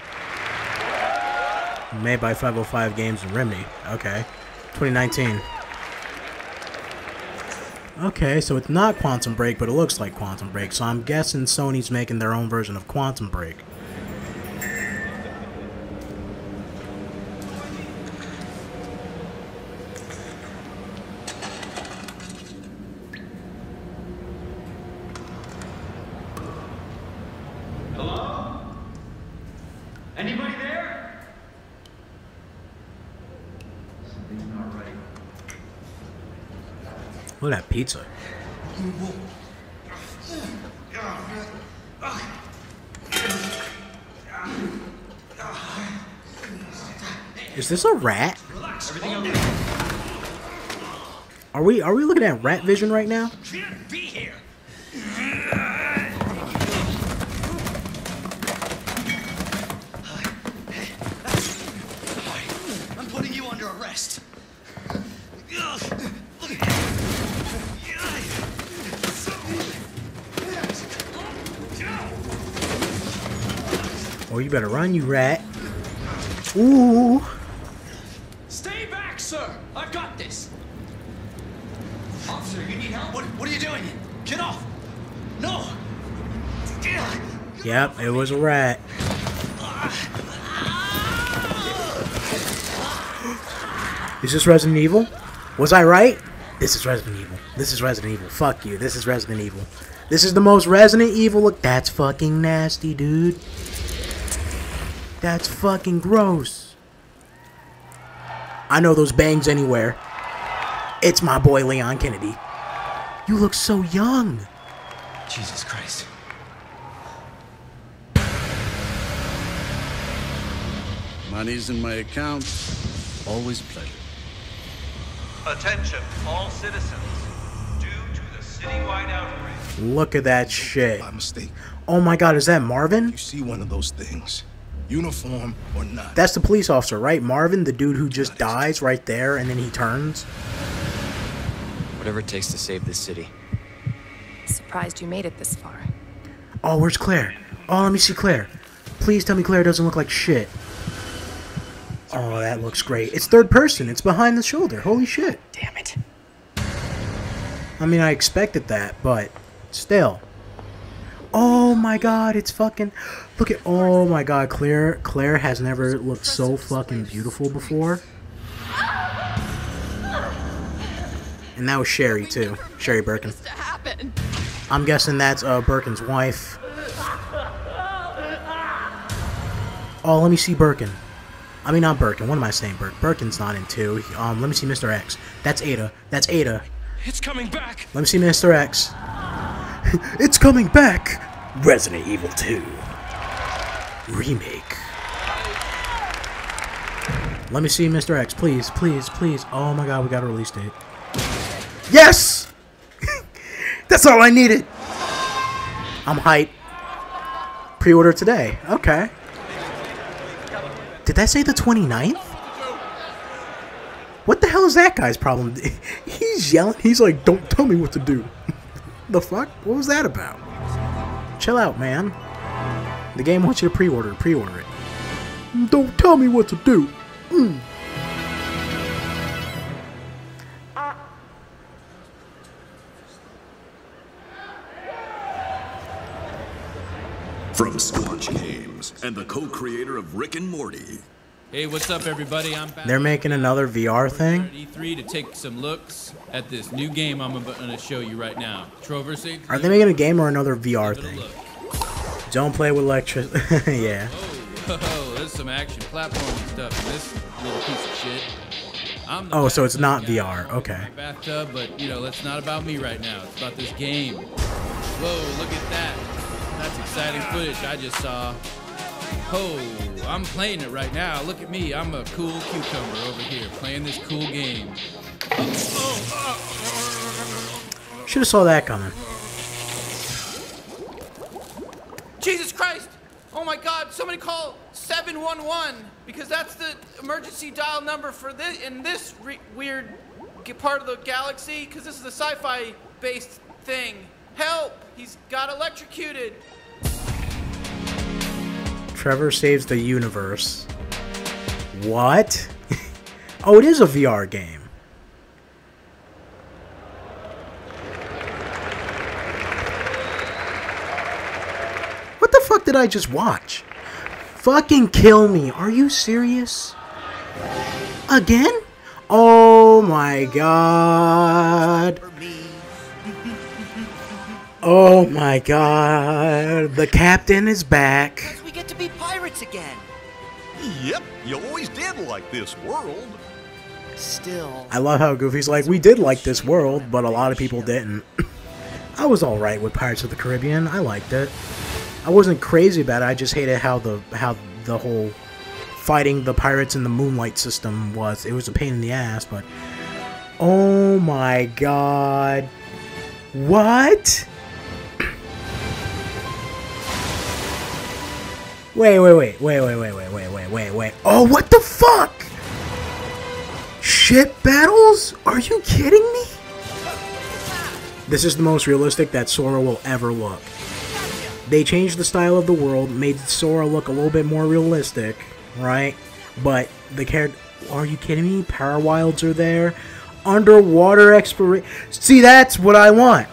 Made by 505 Games and Remedy. Okay. 2019. Okay, so it's not Quantum Break, but it looks like Quantum Break. So I'm guessing Sony's making their own version of Quantum Break. Look at that pizza. Is this a rat? Are we looking at rat vision right now? You better run, you rat. Ooh. Stay back, sir. I've got this. Officer, you need help? What are you doing? Get off. No. Yep, it was a rat. Is this Resident Evil? Was I right? This is Resident Evil. This is Resident Evil. Fuck you. This is Resident Evil. This is the most Resident Evil look. That's fucking nasty, dude. That's fucking gross. I know those bangs anywhere. It's my boy Leon Kennedy. You look so young. Jesus Christ. Money's in my account. Always pleasure. Attention, all citizens. Due to the citywide outbreak. Look at that shit. My mistake. Oh my God, is that Marvin? You see one of those things, uniform or not. That's the police officer, right? Marvin, the dude who just dies right there, and then he turns. Whatever it takes to save this city. Surprised you made it this far. Oh, where's Claire? Oh, let me see Claire. Please tell me Claire doesn't look like shit. Oh, that looks great. It's third person. It's behind the shoulder. Holy shit. Damn it. I mean, I expected that, but still. Oh my God, it's fucking... Look at... Oh my God, Claire has never looked so fucking beautiful before. And that was Sherry, too. Sherry Birkin. I'm guessing that's Birkin's wife. Oh, let me see Birkin. I mean, not Birkin. What am I saying? Birkin's not in 2. Let me see Mr. X. That's Ada. That's Ada. It's coming back. Let me see Mr. X. It's coming back. Resident Evil 2 remake. Let me see Mr. X, please, please, please. Oh my God, we got a release date. Yes. That's all I needed. I'm hyped. Pre-order today. Okay. Did that say the 29th? What the hell is that guy's problem? He's yelling. He's like, don't tell me what to do. The fuck? What was that about? Chill out, man. The game wants you to pre-order. Pre-order it. Don't tell me what to do. Mm. From Sucker Punch Games and the co-creator of Rick and Morty. Hey, what's up, everybody? I'm back. They're making another VR thing. E3 to take some looks at this new game I'm about to show you right now. Troversy. Are they making a game or another VR thing? Don't play with electricity. Yeah. Oh, there's some action platform stuff in this little piece of shit. Oh, so it's not VR. Okay. Bathtub, but you know, that's not about me right now. It's about this game. Whoa, look at that. That's exciting footage I just saw. Oh, I'm playing it right now. Look at me. I'm a cool cucumber over here playing this cool game. Should have saw that coming. Jesus Christ. Oh my God. Somebody call 711 because that's the emergency dial number for this in this weird part of the galaxy because this is a sci-fi based thing. Help! He's got electrocuted. Trevor saves the universe. What? Oh, it is a VR game. What the fuck did I just watch? Fucking kill me. Are you serious? Again? Oh my God. Oh my God, the captain is back. Because we get to be pirates again. Yep, you always did like this world. Still. I love how Goofy's like, we did like this world, but a lot of people didn't. I was alright with Pirates of the Caribbean. I liked it. I wasn't crazy about it, I just hated how the whole fighting the pirates in the Moonlight system was. It was a pain in the ass, but... Oh my God. What? Wait. Oh, what the fuck? Ship battles? Are you kidding me? This is the most realistic that Sora will ever look. They changed the style of the world, made Sora look a little bit more realistic, right? But the character... Are you kidding me? Power Wilds are there. Underwater exploration... See, that's what I want.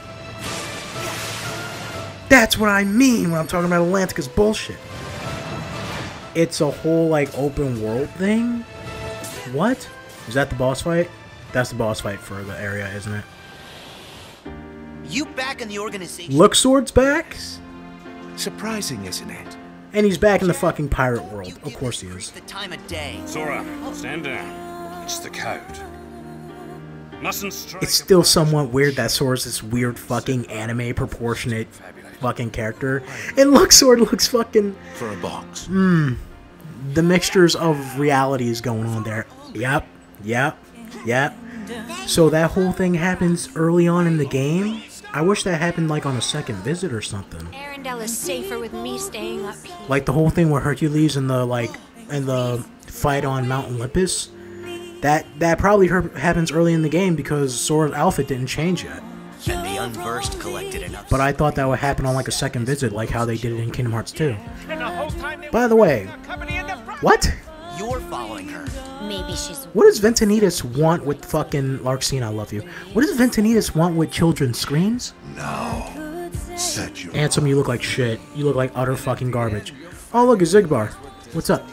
That's what I mean when I'm talking about Atlantica's bullshit. It's a whole, like, open world thing? What? Is that the boss fight? That's the boss fight for the area, isn't it? You back in the organization? Look, Sword's back? Surprising, isn't it? And he's back in the fucking pirate world. Of course he is. The time of day. Sora, stand down. It's the code. Mustn't strike. It's still somewhat weird that Sora's this weird fucking anime proportionate fucking character. And look, Sword looks fucking... For a box. The mixtures of reality is going on there. Yep. Yep. Yep. So that whole thing happens early on in the game. I wish that happened like on a second visit or something. Arendelle is safer with me staying up here. Like the whole thing with Hercules and the fight on Mount Olympus. That probably happens early in the game because Sora's outfit didn't change yet. And the unversed collected enough. But I thought that would happen on like a second visit, like how they did it in Kingdom Hearts 2. By the way, what? You're following her. Maybe she's... What does Ventanitas want with fucking Larxene, I love you. What does Ventanitas want with children's screens? No. Ansem, you look like shit. You look like utter fucking garbage. Oh, look, a Zigbar. What's up?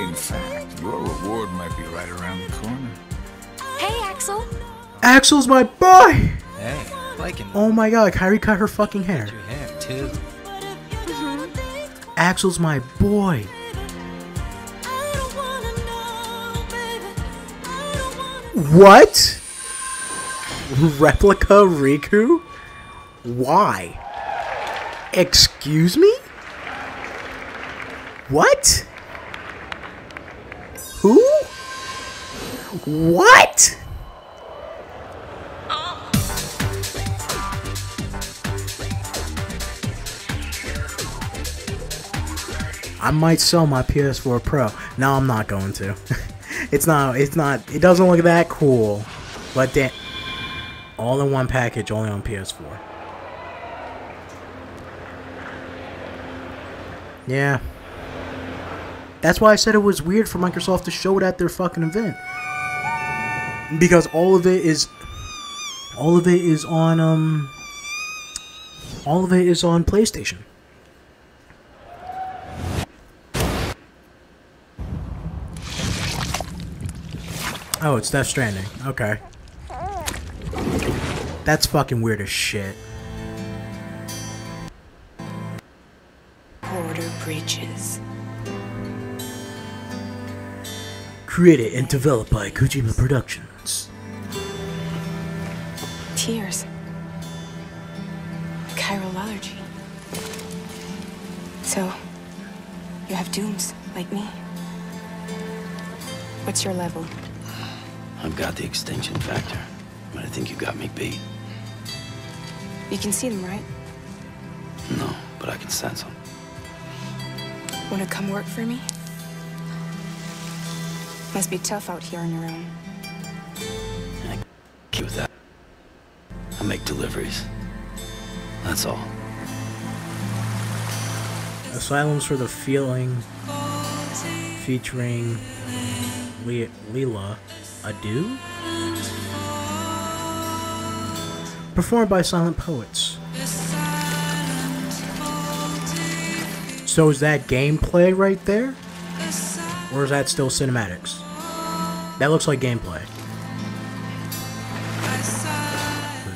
In fact, your reward might be right around the corner. Hey, Axel. Axel's my boy! Hey, like him. Oh my god, Kairi cut her fucking hair. Your hair, too. Axel's my boy. What? Replica Riku? Why? Excuse me? What? Who? What? I might sell my PS4 Pro. No, I'm not going to. It doesn't look that cool. But that all in one package, only on PS4. Yeah. That's why I said it was weird for Microsoft to show it at their fucking event. Because all of it is on PlayStation. Oh, it's Death Stranding. Okay. That's fucking weird as shit. Order breaches. Created and developed by Kojima Productions. Tears. Chiral allergy. So, you have dooms like me. What's your level? I've got the extinction factor, but I think you got me beat. You can see them, right? No, but I can sense them. Want to come work for me? Must be tough out here on your own. I can't keep with that. I make deliveries. That's all. Asylums for the Feeling, featuring Leela. Adieu? Performed by Silent Poets. So is that gameplay right there? Or is that still cinematics? That looks like gameplay.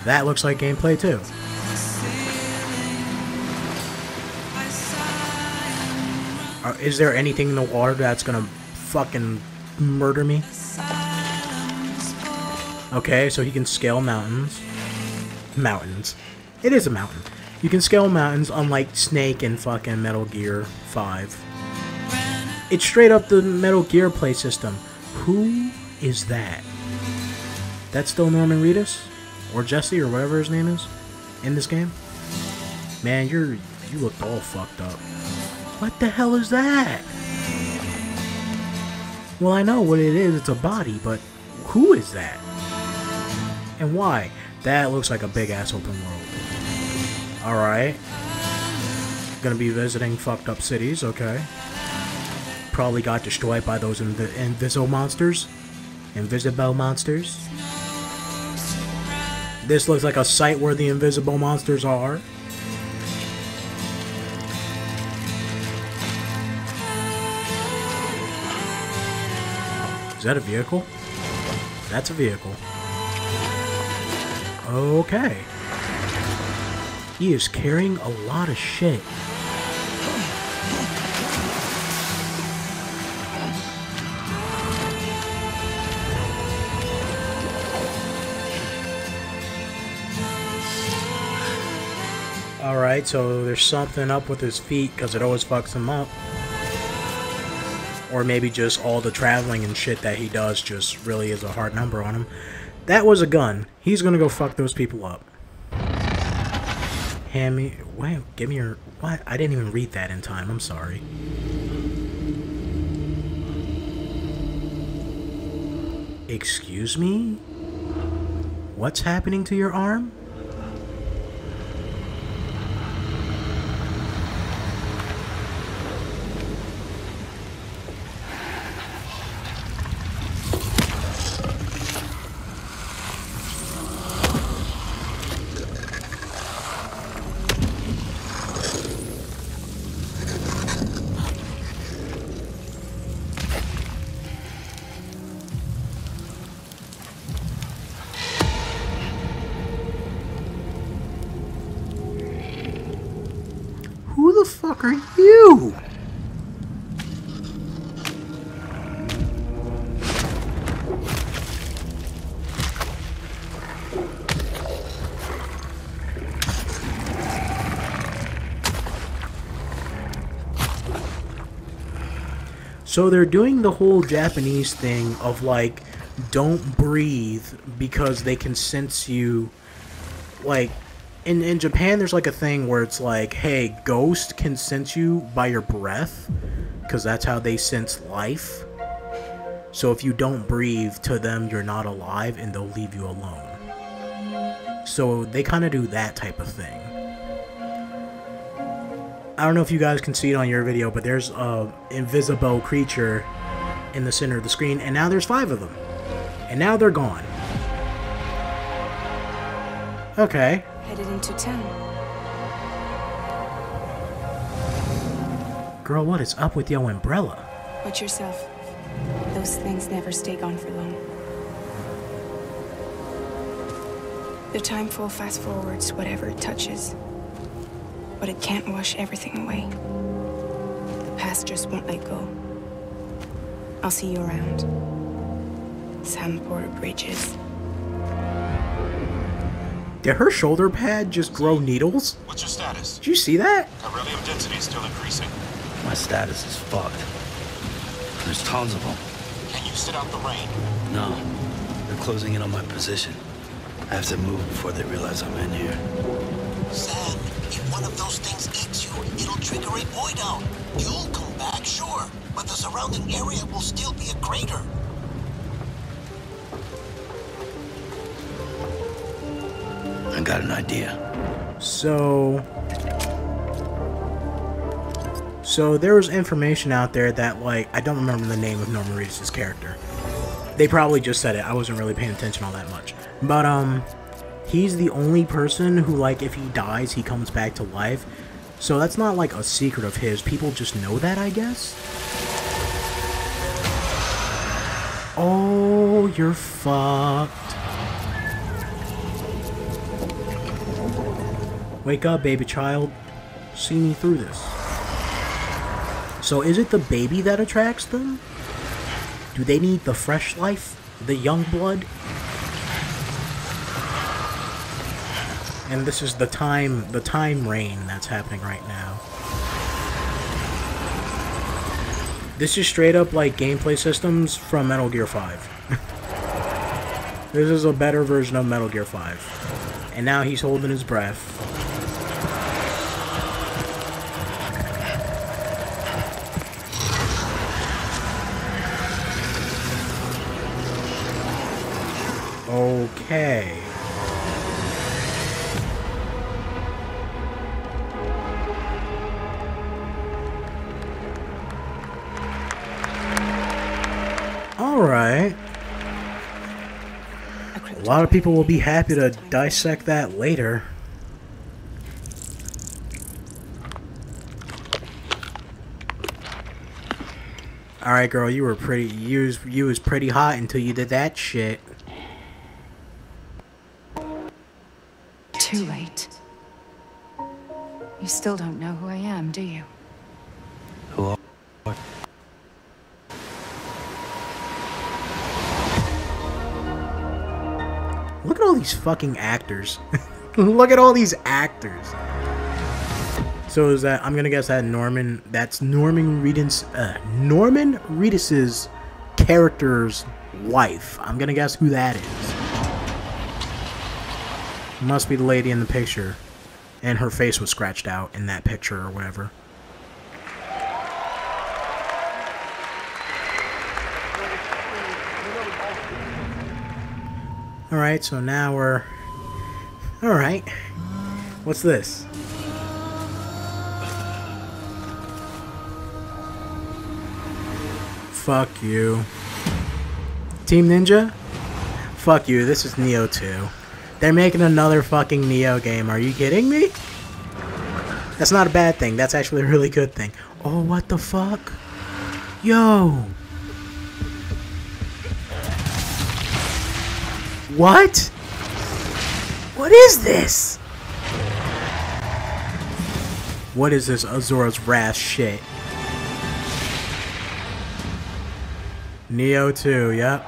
That looks like gameplay too. Is there anything in the water that's gonna fucking murder me? Okay, so he can scale mountains. Mountains. It is a mountain. You can scale mountains, unlike Snake and fucking Metal Gear 5. It's straight up the Metal Gear play system. Who is that? That's still Norman Reedus? Or Jesse, or whatever his name is? In this game? Man, you looked all fucked up. What the hell is that? Well, I know what it is. It's a body, but who is that? And why? That looks like a big ass open world. Alright. Gonna be visiting fucked up cities, okay. Probably got destroyed by those invisible monsters. This looks like a site where the invisible monsters are. Is that a vehicle? That's a vehicle. Okay. He is carrying a lot of shit. Alright, so there's something up with his feet because it always fucks him up. Or maybe just all the traveling and shit that he does just really is a hard number on him. That was a gun. He's gonna go fuck those people up. Hand me... Wait, give me your... What? I didn't even read that in time. I'm sorry. Excuse me? What's happening to your arm? Are you? So they're doing the whole Japanese thing of like, don't breathe because they can sense you, like. In Japan, there's like a thing where it's like, hey, ghost can sense you by your breath, because that's how they sense life. So if you don't breathe, to them, you're not alive, and they'll leave you alone. So they kind of do that type of thing. I don't know if you guys can see it on your video, but there's an invisible creature in the center of the screen, and now there's 5 of them. And now they're gone. Okay. Headed into town. Girl, what is up with your umbrella? Watch yourself. Those things never stay gone for long. The time fool fast forwards whatever it touches, but it can't wash everything away. The past just won't let go. I'll see you around. Sandport Bridges. Did her shoulder pad just grow needles? What's your status? Did you see that? Beryllium density is still increasing. My status is fucked. There's tons of them. Can you sit out the rain? No. They're closing in on my position. I have to move before they realize I'm in here. Sam, if one of those things eats you, it'll trigger a void out. You'll come back, sure, but the surrounding area will still be a crater. I got an idea. So there was information out there that, like, I don't remember the name of Norman Reedus' character. They probably just said it. I wasn't really paying attention all that much. But, he's the only person who, like, if he dies, he comes back to life. So that's not, like, a secret of his. People just know that, I guess? Oh, you're fucked. Wake up, baby child. See me through this. So is it the baby that attracts them? Do they need the fresh life? The young blood? And this is the time rain that's happening right now. This is straight up like gameplay systems from Metal Gear 5. This is a better version of Metal Gear 5. And now he's holding his breath. Okay. All right. A lot of people will be happy to dissect that later. Alright girl, you were pretty, you was pretty hot until you did that shit. Too late. You still don't know who I am, do you? Who are... Look at all these fucking actors. Look at all these actors. So is that, I'm gonna guess that Norman, that's Norman Reedus, Norman Reedus's character's wife. I'm gonna guess who that is. Must be the lady in the picture. And her face was scratched out in that picture or whatever. Alright, so now we're... Alright. What's this? Fuck you. Team Ninja? Fuck you, this is Neo 2. They're making another fucking Neo game, are you kidding me? That's not a bad thing, that's actually a really good thing. Oh, what the fuck? Yo! What? What is this? What is this Azura's Wrath shit? Neo 2, yep.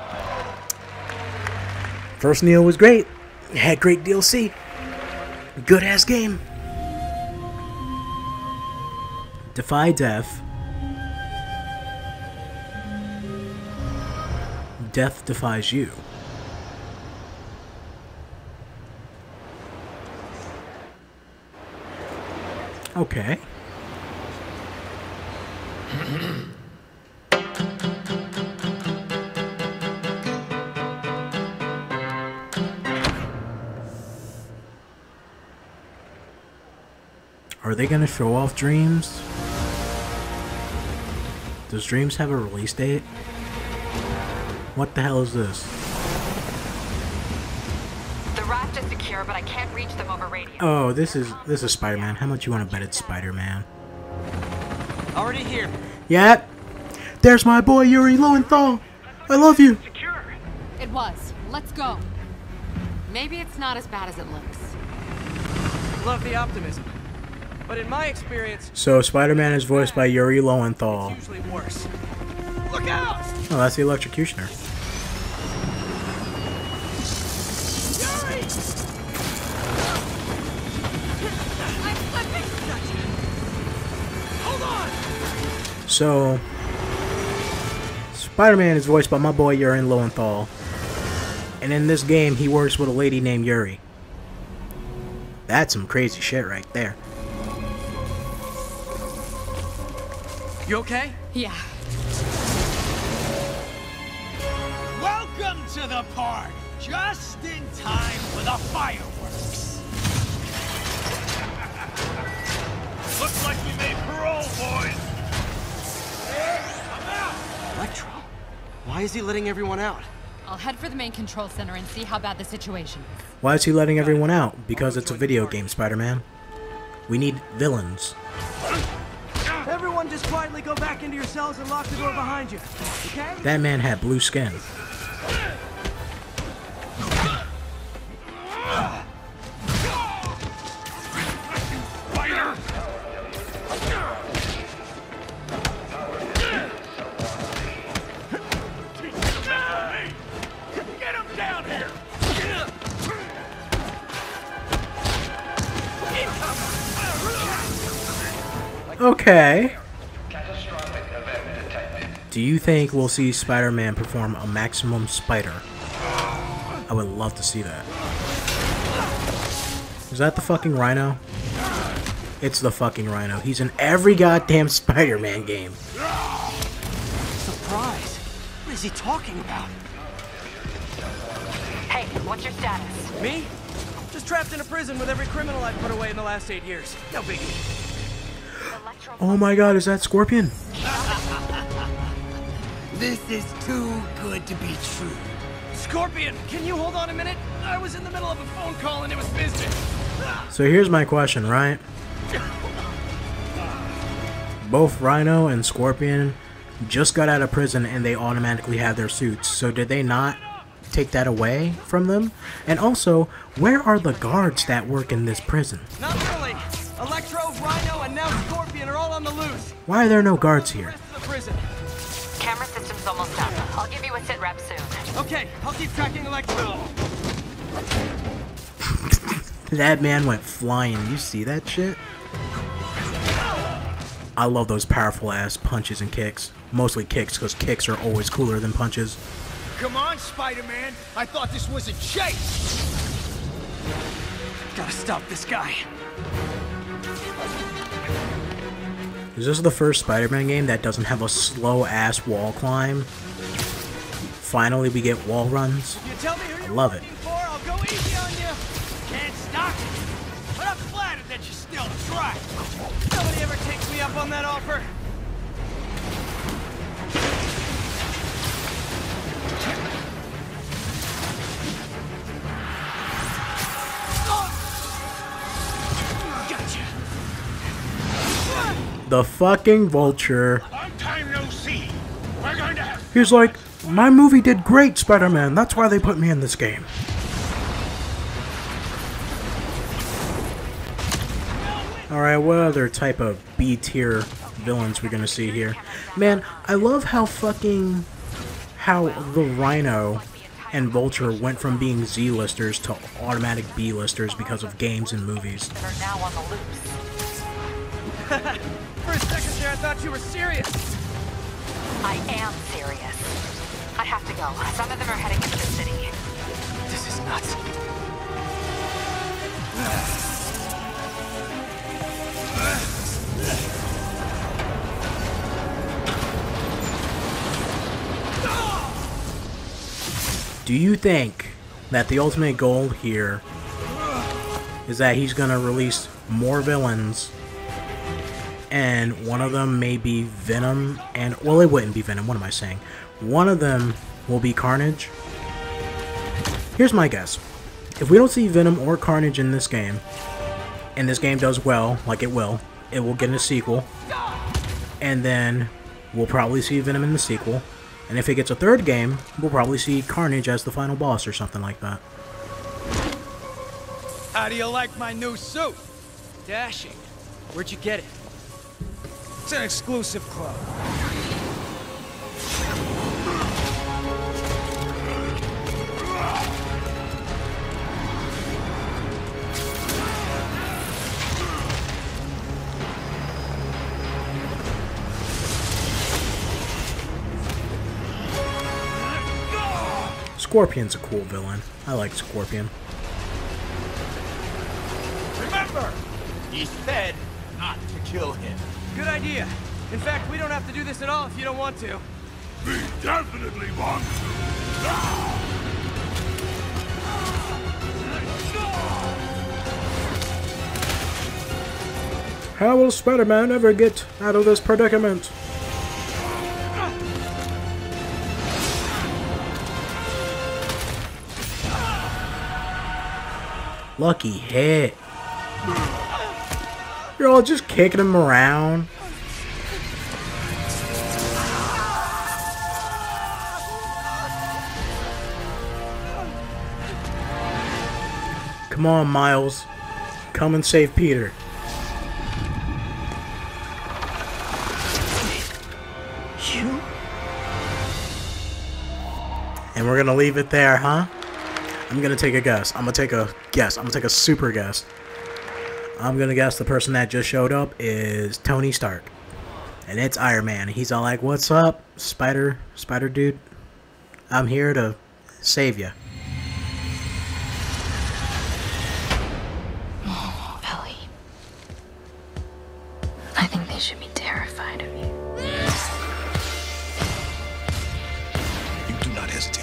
First Neo was great. It had great DLC. Good ass game. Defy Death. Death defies you. Okay. Are they gonna show off Dreams? Does Dreams have a release date? What the hell is this? But I can't reach them over radio. Oh, this is Spider-Man. How much you want to bet it's Spider-Man? Already here. Yeah. There's my boy Yuri Lowenthal. I love you. It was. Let's go. Maybe it's not as bad as it looks. Love the optimism. But in my experience, so Spider-Man is voiced by Yuri Lowenthal. It's usually worse. Look out! Oh, that's the electrocutioner. So, Spider-Man is voiced by my boy Yuri Lowenthal, and in this game he works with a lady named Yuri. That's some crazy shit right there. You okay? Yeah. Welcome to the park, just in time for the fireworks. Looks like we made parole, boys. Electro? Why is he letting everyone out? I'll head for the main control center and see how bad the situation is. Why is he letting everyone out? Because it's a video game, Spider-Man. We need villains. Everyone just quietly go back into your cells and lock the door behind you. Okay? That man had blue skin. Okay. Do you think we'll see Spider-Man perform a maximum spider? I would love to see that. Is that the fucking Rhino? It's the fucking Rhino. He's in every goddamn Spider-Man game. Surprise! What is he talking about? Hey, what's your status? Me? Just trapped in a prison with every criminal I've put away in the last 8 years. No biggie. Oh my god, is that Scorpion? This is too good to be true. Scorpion, can you hold on a minute? I was in the middle of a phone call and it was business. So here's my question, right? Both Rhino and Scorpion just got out of prison and they automatically have their suits. So did they not take that away from them? And also, where are the guards that work in this prison? Not really. Electro, Rhino, and now Scorpion are all on the loose. Why are there no guards here? Camera system's almost up. I'll give you a sit rep soon. Okay, I'll keep tracking Electro. That man went flying. You see that shit? I love those powerful ass punches and kicks. Mostly kicks, because kicks are always cooler than punches. Come on, Spider-Man. I thought this was a chase. Gotta stop this guy. Is this the first Spider-Man game that doesn't have a slow ass wall climb? Finally we get wall runs. I love it. I'll go easy on you. Can't stop it. But I'm flattered that you still try. Nobody ever takes me up on that offer. The fucking vulture. Long time no see. We're going to have fun. He's like, my movie did great, Spider-Man. That's why they put me in this game. Alright, what other type of B-tier villains we're gonna see here? Man, I love how fucking... how the Rhino and Vulture went from being Z-listers to automatic B-listers because of games and movies. They're now on the loose. For a second there, I thought you were serious. I am serious. I have to go. Some of them are heading into the city. This is nuts. Do you think that the ultimate goal here is that he's gonna release more villains? And one of them may be Venom, and, well, it wouldn't be Venom, what am I saying? One of them will be Carnage. Here's my guess. If we don't see Venom or Carnage in this game, and this game does well, like it will get a sequel. And then we'll probably see Venom in the sequel. And if it gets a third game, we'll probably see Carnage as the final boss or something like that. How do you like my new suit? Dashing. Where'd you get it? It's an exclusive club. Scorpion's a cool villain. I like Scorpion. Remember, he said not to kill him. Good idea. In fact, we don't have to do this at all if you don't want to. We definitely want to. How will Spider-Man ever get out of this predicament? Lucky hit. You're all just kicking him around. Come on, Miles. Come and save Peter. You? And we're gonna leave it there, huh? I'm gonna take a guess. I'm gonna take a super guess. I'm gonna guess the person that just showed up is Tony Stark, and it's Iron Man. He's all like, "What's up, Spider dude? I'm here to save you." Oh, Ellie, I think they should be terrified of you. You do not hesitate.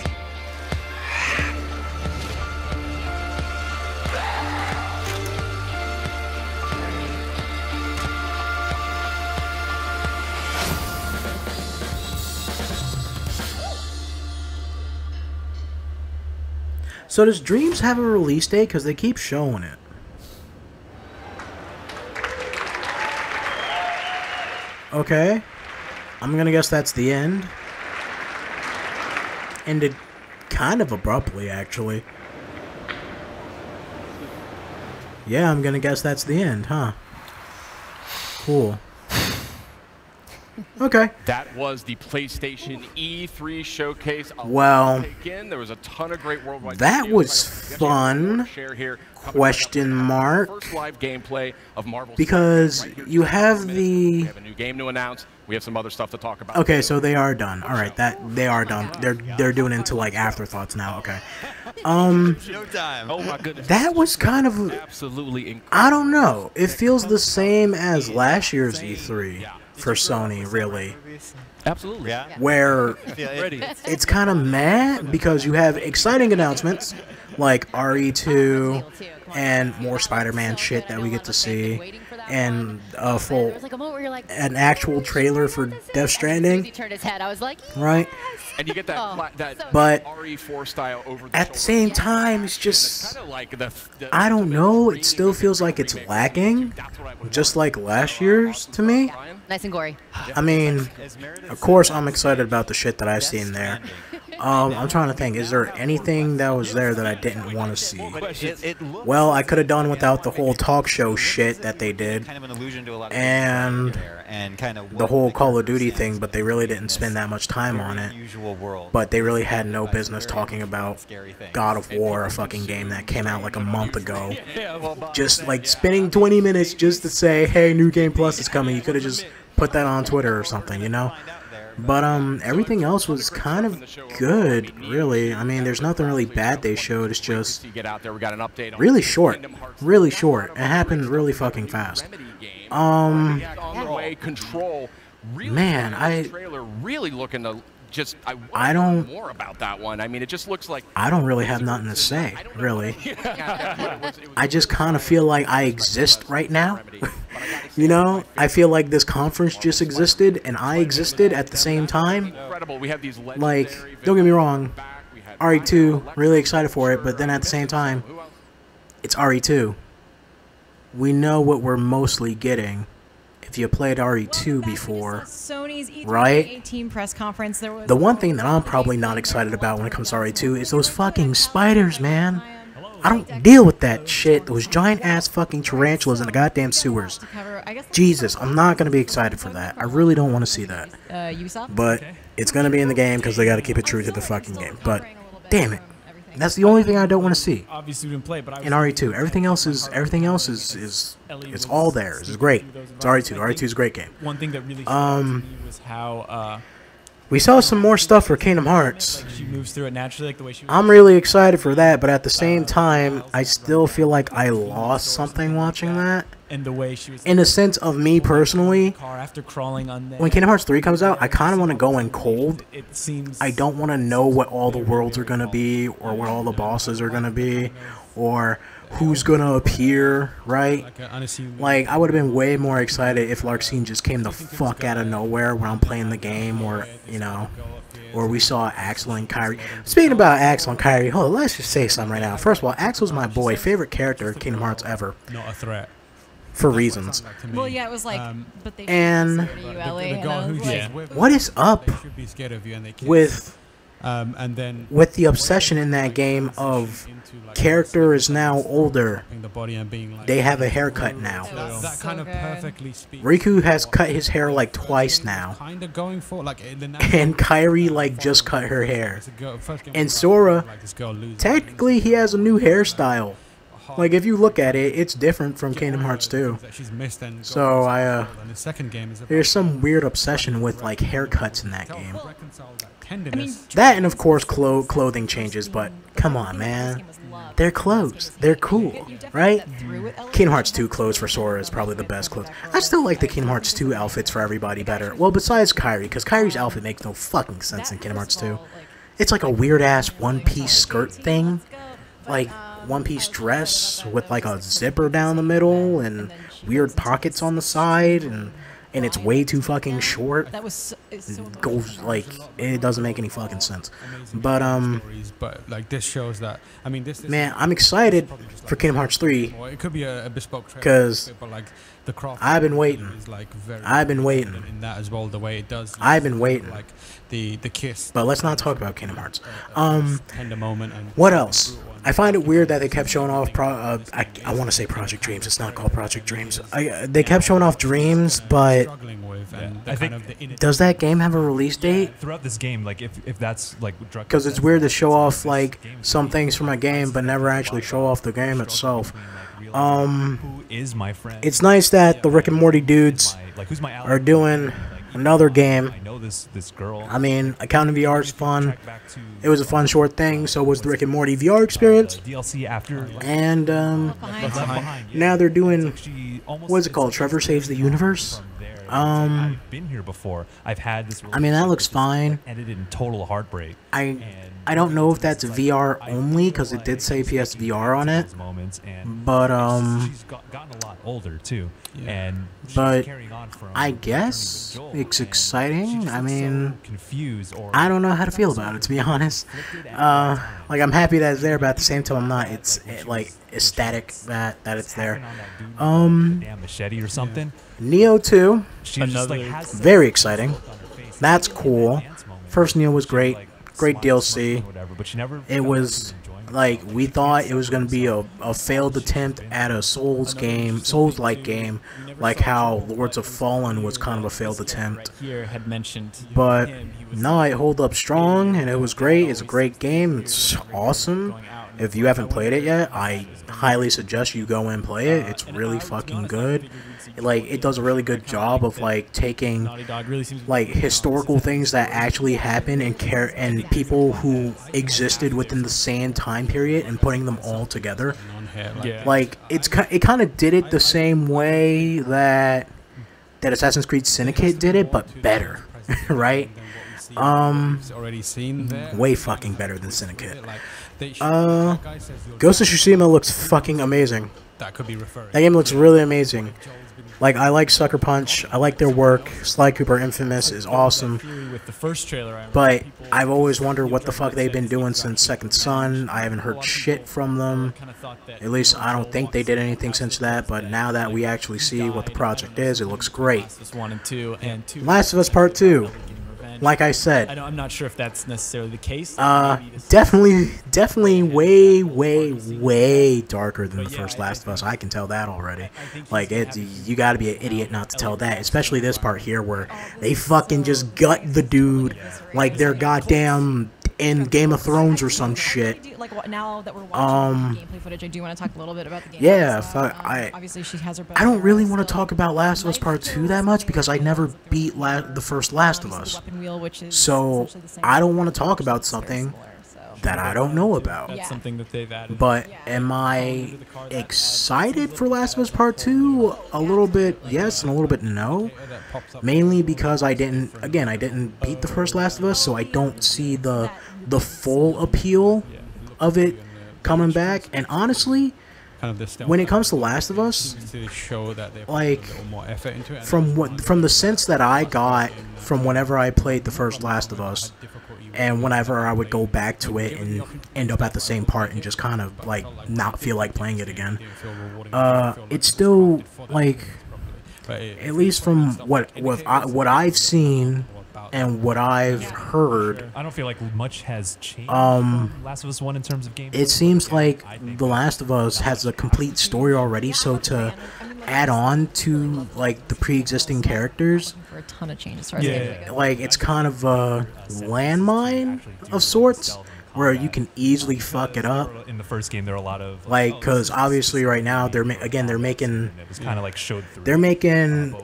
So does Dreams have a release date? Because they keep showing it. Okay. I'm going to guess that's the end. Ended kind of abruptly, actually. Yeah, I'm going to guess that's the end, huh? Cool. Okay. That was the PlayStation E3 showcase. Well, there was a ton of great worldwide. That was fun. Question mark. First live gameplay of Marvel. Because you have the. We have a new game to announce. We have some other stuff to talk about. Okay, so they are done. All right, that they are done. They're doing into like afterthoughts now. Okay. That was kind of absolutely. I don't know. It feels the same as last year's E3. For Sony, really. Absolutely. Yeah. Where it's kind of mad because you have exciting announcements like RE2 and more Spider-Man shit that we get to see and a full, an actual trailer for Death Stranding. Right? And you get that but RE4 style over the at the same time, it's just, I don't know, it still feels like it's lacking, just like last year's to me. Nice and gory. I mean, of course I'm excited about the shit that I've seen there. I'm trying to think, is there anything that was there that I didn't want to see? Well, I could have done without the whole talk show shit that they did, and the whole Call of Duty thing, but they really didn't spend that much time on it. But they really had no business talking about God of War, a fucking game that came out like a month ago. Just like spending 20 minutes just to say, hey, New Game Plus is coming. You could have just put that on Twitter or something, you know? But everything else was kind of good, really. I mean, there's nothing really bad they showed. It's just really short, really short. It happened really fucking fast. Man, I don't more about that one. I mean, it just looks like I don't really have nothing to say, really. I just kind of feel like I exist right now. You know, I feel like this conference just existed and I existed at the same time. Like, don't get me wrong, RE2, really excited for it, but then at the same time, it's RE2. We know what we're mostly getting. If you played RE2 before, right? The one thing that I'm probably not excited about when it comes to RE2 is those fucking spiders, man. I don't deal with that shit. Those giant ass fucking tarantulas in the goddamn sewers. Jesus, I'm not going to be excited for that. I really don't want to see that. But it's going to be in the game because they got to keep it true to the fucking game. But damn it. That's the only thing I don't want to see. Obviously, we didn't play, but in RE2, everything else is it's all there. It's great. It's RE2. RE2 is a great game. One thing that really was how we saw some more stuff for Kingdom Hearts. She moves through it naturally, like the way she. I'm really excited for that, but at the same time, I still feel like I lost something watching that. And the way she was in a sense of me personally, when Kingdom Hearts 3 comes out, I kind of want to go in cold. I don't want to know what all the worlds are going to be or what all the bosses are going to be or who's going to appear, right? Like, I would have been way more excited if Larxene just came the fuck out of nowhere when I'm playing the game or, you know, or we saw Axel and Kairi. Speaking about Axel and Kairi, hold on, let's just say something right now. First of all, Axel's my boy, favorite character in Kingdom Hearts ever. Not a threat. For reasons. Well, yeah, it was like, but they what is up with the obsession in that game of character is now older. They have a haircut now. Riku has cut his hair like twice now. And Kairi like just cut her hair. And Sora, technically he has a new hairstyle. Like, if you look at it, it's different from Kingdom Hearts 2. So, there's some weird obsession with, like, haircuts in that game. That and, of course, clothing changes, but come on, man. They're clothes. They're cool, right? Kingdom Hearts 2 clothes for Sora is probably the best clothes. I still like the Kingdom Hearts 2 outfits for everybody better. Well, besides Kairi, because Kairi's outfit makes no fucking sense in Kingdom Hearts 2. It's like a weird-ass one-piece skirt thing. Like, one-piece dress with like a zipper down the middle and weird pockets on the side and and it's way too fucking short. That was so, it's so it doesn't make any fucking sense. But but like this shows that, I mean, this man, I'm excited for Kingdom Hearts 3. It could be a bespoke trailer, because like the craft I've been waiting. I've been waiting in that as well. The way it does. I've been waiting. Like the kiss. But let's not talk about Kingdom Hearts. Tender moment. And what else? I find it weird that they kept showing off, I want to say Project Dreams, it's not called Project Dreams. They kept showing off Dreams, but I think, does that game have a release date? Throughout this game, like, if that's, like, because it's weird to show off, like, some things from a game, but never actually show off the game itself. It's nice that the Rick and Morty dudes are doing another game. I mean, Accounting VR is fun. It was a fun short thing. So was the Rick and Morty VR experience. DLC after, and now they're doing, what's it called? Trevor Saves the Universe. I've been here before. I've had this. I mean, that looks fine. Edited in total heartbreak. I don't know if that's VR only, because it did say PSVR on it. But she's gotten a lot older too. And but I guess it's exciting. I mean, I don't know how to feel about it, to be honest. Like, I'm happy that it's there, but at the same time, I'm not. It's like ecstatic that it's there. Machete or something. Neo 2, another, very exciting. That's cool. First Neo was great. Great DLC. It was like, we thought it was going to be a failed attempt at a Souls game, Souls-like game, like how Lords of Fallen was kind of a failed attempt. But no, it held up strong, and it was great. It's a great game. It's awesome. If you haven't played it yet, I highly suggest you go and play it. It's really fucking good. Like, it does a really good job of, like, taking, like, historical things that actually happen and people who existed within the same time period and putting them all together. Like, it kind of did it the same way that Assassin's Creed Syndicate did it, but better, right? Way fucking better than Syndicate. Ghost of Tsushima looks fucking amazing. That game looks really amazing. Like, I like Sucker Punch. I like their work. Sly Cooper Infamous is awesome. But I've always wondered what the fuck they've been doing since Second Son. I haven't heard shit from them. At least I don't think they did anything since that. But now that we actually see what the project is, it looks great. Last of Us Part 2. Like I said, I'm not sure if that's necessarily the case. Definitely way darker than the first Last of Us. I can tell that already. Like, you got to be an idiot not to tell that, especially this part here where they fucking just gut the dude like they're goddamn in Game of Thrones or some shit. Like, now that we're watching gameplay footage, I do want to talk a little bit about the game. Yeah, obviously she has her. I don't really want to talk about Last of Us Part 2 that much because I never beat the first Last of Us. So I don't want to talk about something that I don't know about. But am I excited for Last of Us Part 2? A little bit yes and a little bit no. Mainly because I didn't beat the first Last of Us, so I don't see the full appeal of it coming back. And honestly, when it comes to Last of Us, like, from the sense that I got from whenever I played the first Last of Us, and whenever I would go back to it and end up at the same part and just kind of, like, not feel like playing it again, it's still, like, at least from what I've seen and what I've heard, I don't feel like much has changed. Last of Us 1 in terms of gameplay. It seems like The Last of Us has a complete story already, so to add on to, like, the pre-existing characters for a ton of changes. Like, it's kind of a landmine of sorts where you can easily fuck it up. In the first game, there are a lot of, like, because obviously right now they're making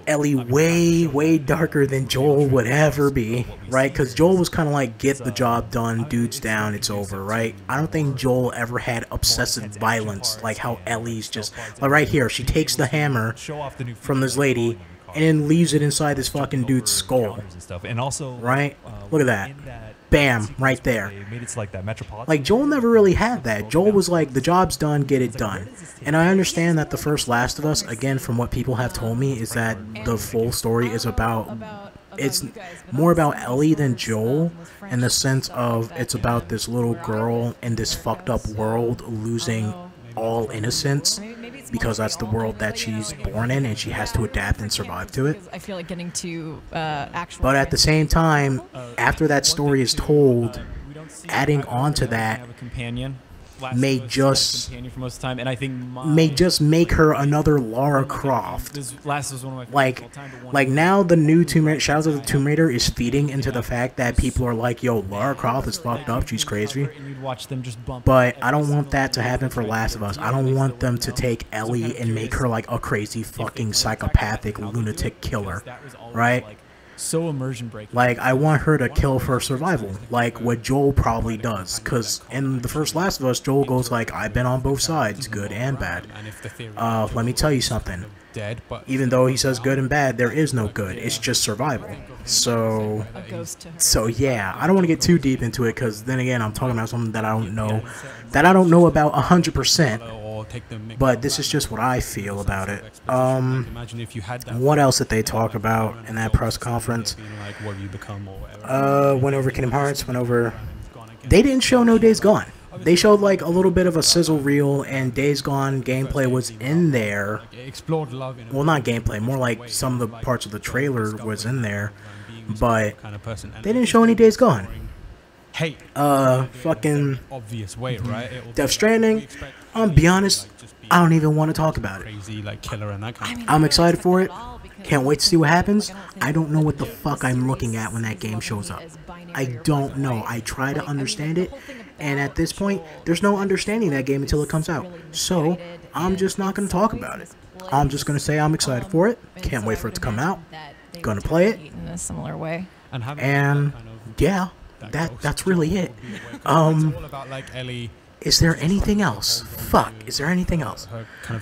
Ellie way darker than Joel would ever be, right? Because Joel was kind of like, get the job done, dudes down, it's over, right? I don't think Joel ever had obsessive violence like how Ellie's just, like, right here, she takes the hammer from this lady and then leaves it inside this fucking dude's skull, right? Look at that. bam, right there. Like, Joel never really had that. Joel was like, the job's done, get it done. And I understand that the first Last of Us, again, from what people have told me, is that the full story is about... It's more about Ellie than Joel, in the sense of it's about this little girl in this fucked up world losing all innocence, because that's the world that she's born in, and she has to adapt and survive to it. I feel like getting to actual. But at the same time, after that story is told, adding on to that may just make her another Lara Croft. Like now the new Tomb Raider, Shadows of the Tomb Raider, is feeding into the fact that people are like, yo, Lara Croft is fucked up, she's crazy. But I don't want that to happen for Last of Us. I don't want them to take Ellie and make her like a crazy fucking psychopathic lunatic killer, right? So immersion breaking. Like, I want her to kill for survival, like what Joel probably does, because in the first Last of Us, Joel goes like, I've been on both sides, good and bad. Let me tell you something. Even though he says good and bad, there is no good. It's just survival. So yeah, I don't want to get too deep into it, because then again, I'm talking about something that I don't know about 100%. But this is just what I feel about it. What else did they talk about in that press conference? Went over Kingdom Hearts, went over... They didn't show no Days Gone. They showed like a little bit of a sizzle reel, and Days Gone gameplay was in there. Well, not gameplay, more like some of the parts of the trailer was in there. But they didn't show any Days Gone. Fucking Death Stranding, I'll be honest, I don't even want to talk about it. I'm excited for it, can't wait to see what happens. I don't know what the fuck I'm looking at when that game shows up. I don't know. I try to understand it, and at this point, there's no understanding that game until it comes out. So, I'm just not going to talk about it. I'm just going to say I'm excited for it, can't wait for it to come out, going to play it, and yeah. That's really it. Is there anything else? Fuck, is there anything else? I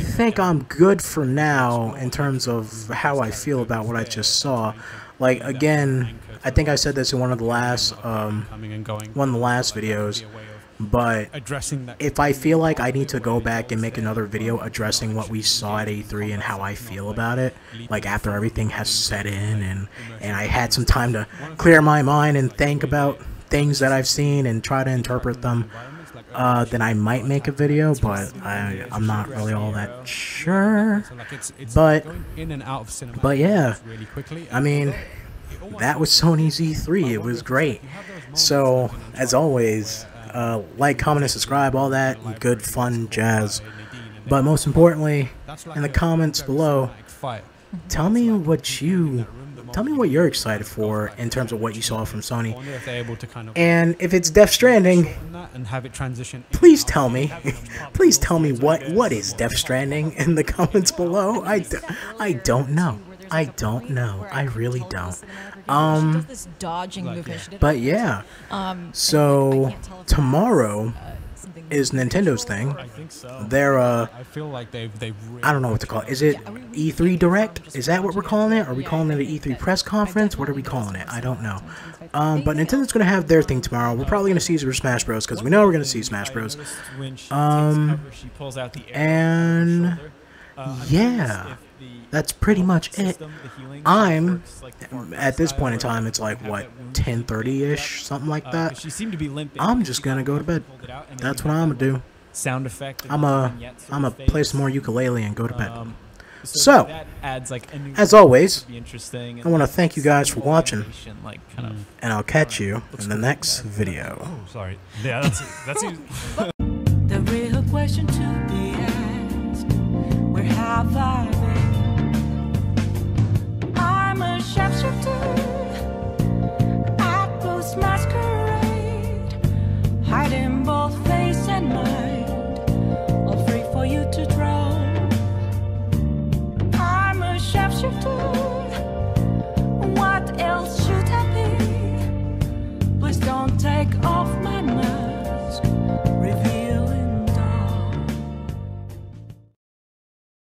think I'm good for now in terms of how I feel about what I just saw. Like, again, I think I said this in one of the last videos, but if I feel like I need to go back and make another video addressing what we saw at E3 and how I feel about it, like after everything has set in and I had some time to clear my mind and think about things that I've seen and try to interpret them, then I might make a video, but I'm not really all that sure. But yeah, I mean, that was Sony's E3. It was great. So, as always... like, comment, and subscribe, all that good fun jazz. But most importantly, in the comments below, tell me what you're excited for in terms of what you saw from Sony. And if it's Death Stranding, please tell me. Please tell me what is Death Stranding in the comments below. I don't know. I don't know. I really don't. But yeah. So tomorrow is Nintendo's thing. They're I don't know what to call it. Is it E3 Direct? Is that what we're calling it? Are we calling it an E3 press conference? What are we calling it? I don't know. But Nintendo's gonna have their thing tomorrow. We're probably gonna see Super Smash Bros. Because we know we're gonna see Smash Bros. And yeah. That's pretty much it. I'm, at this point in time, it's like, what, 10:30-ish, something like that. I'm just gonna go to bed. That's what I'm gonna do. I'm gonna play some more ukulele and go to bed. So, as always, I want to thank you guys for watching, and I'll catch you in the next video. Oh, sorry. Yeah, that's it. The real question, too.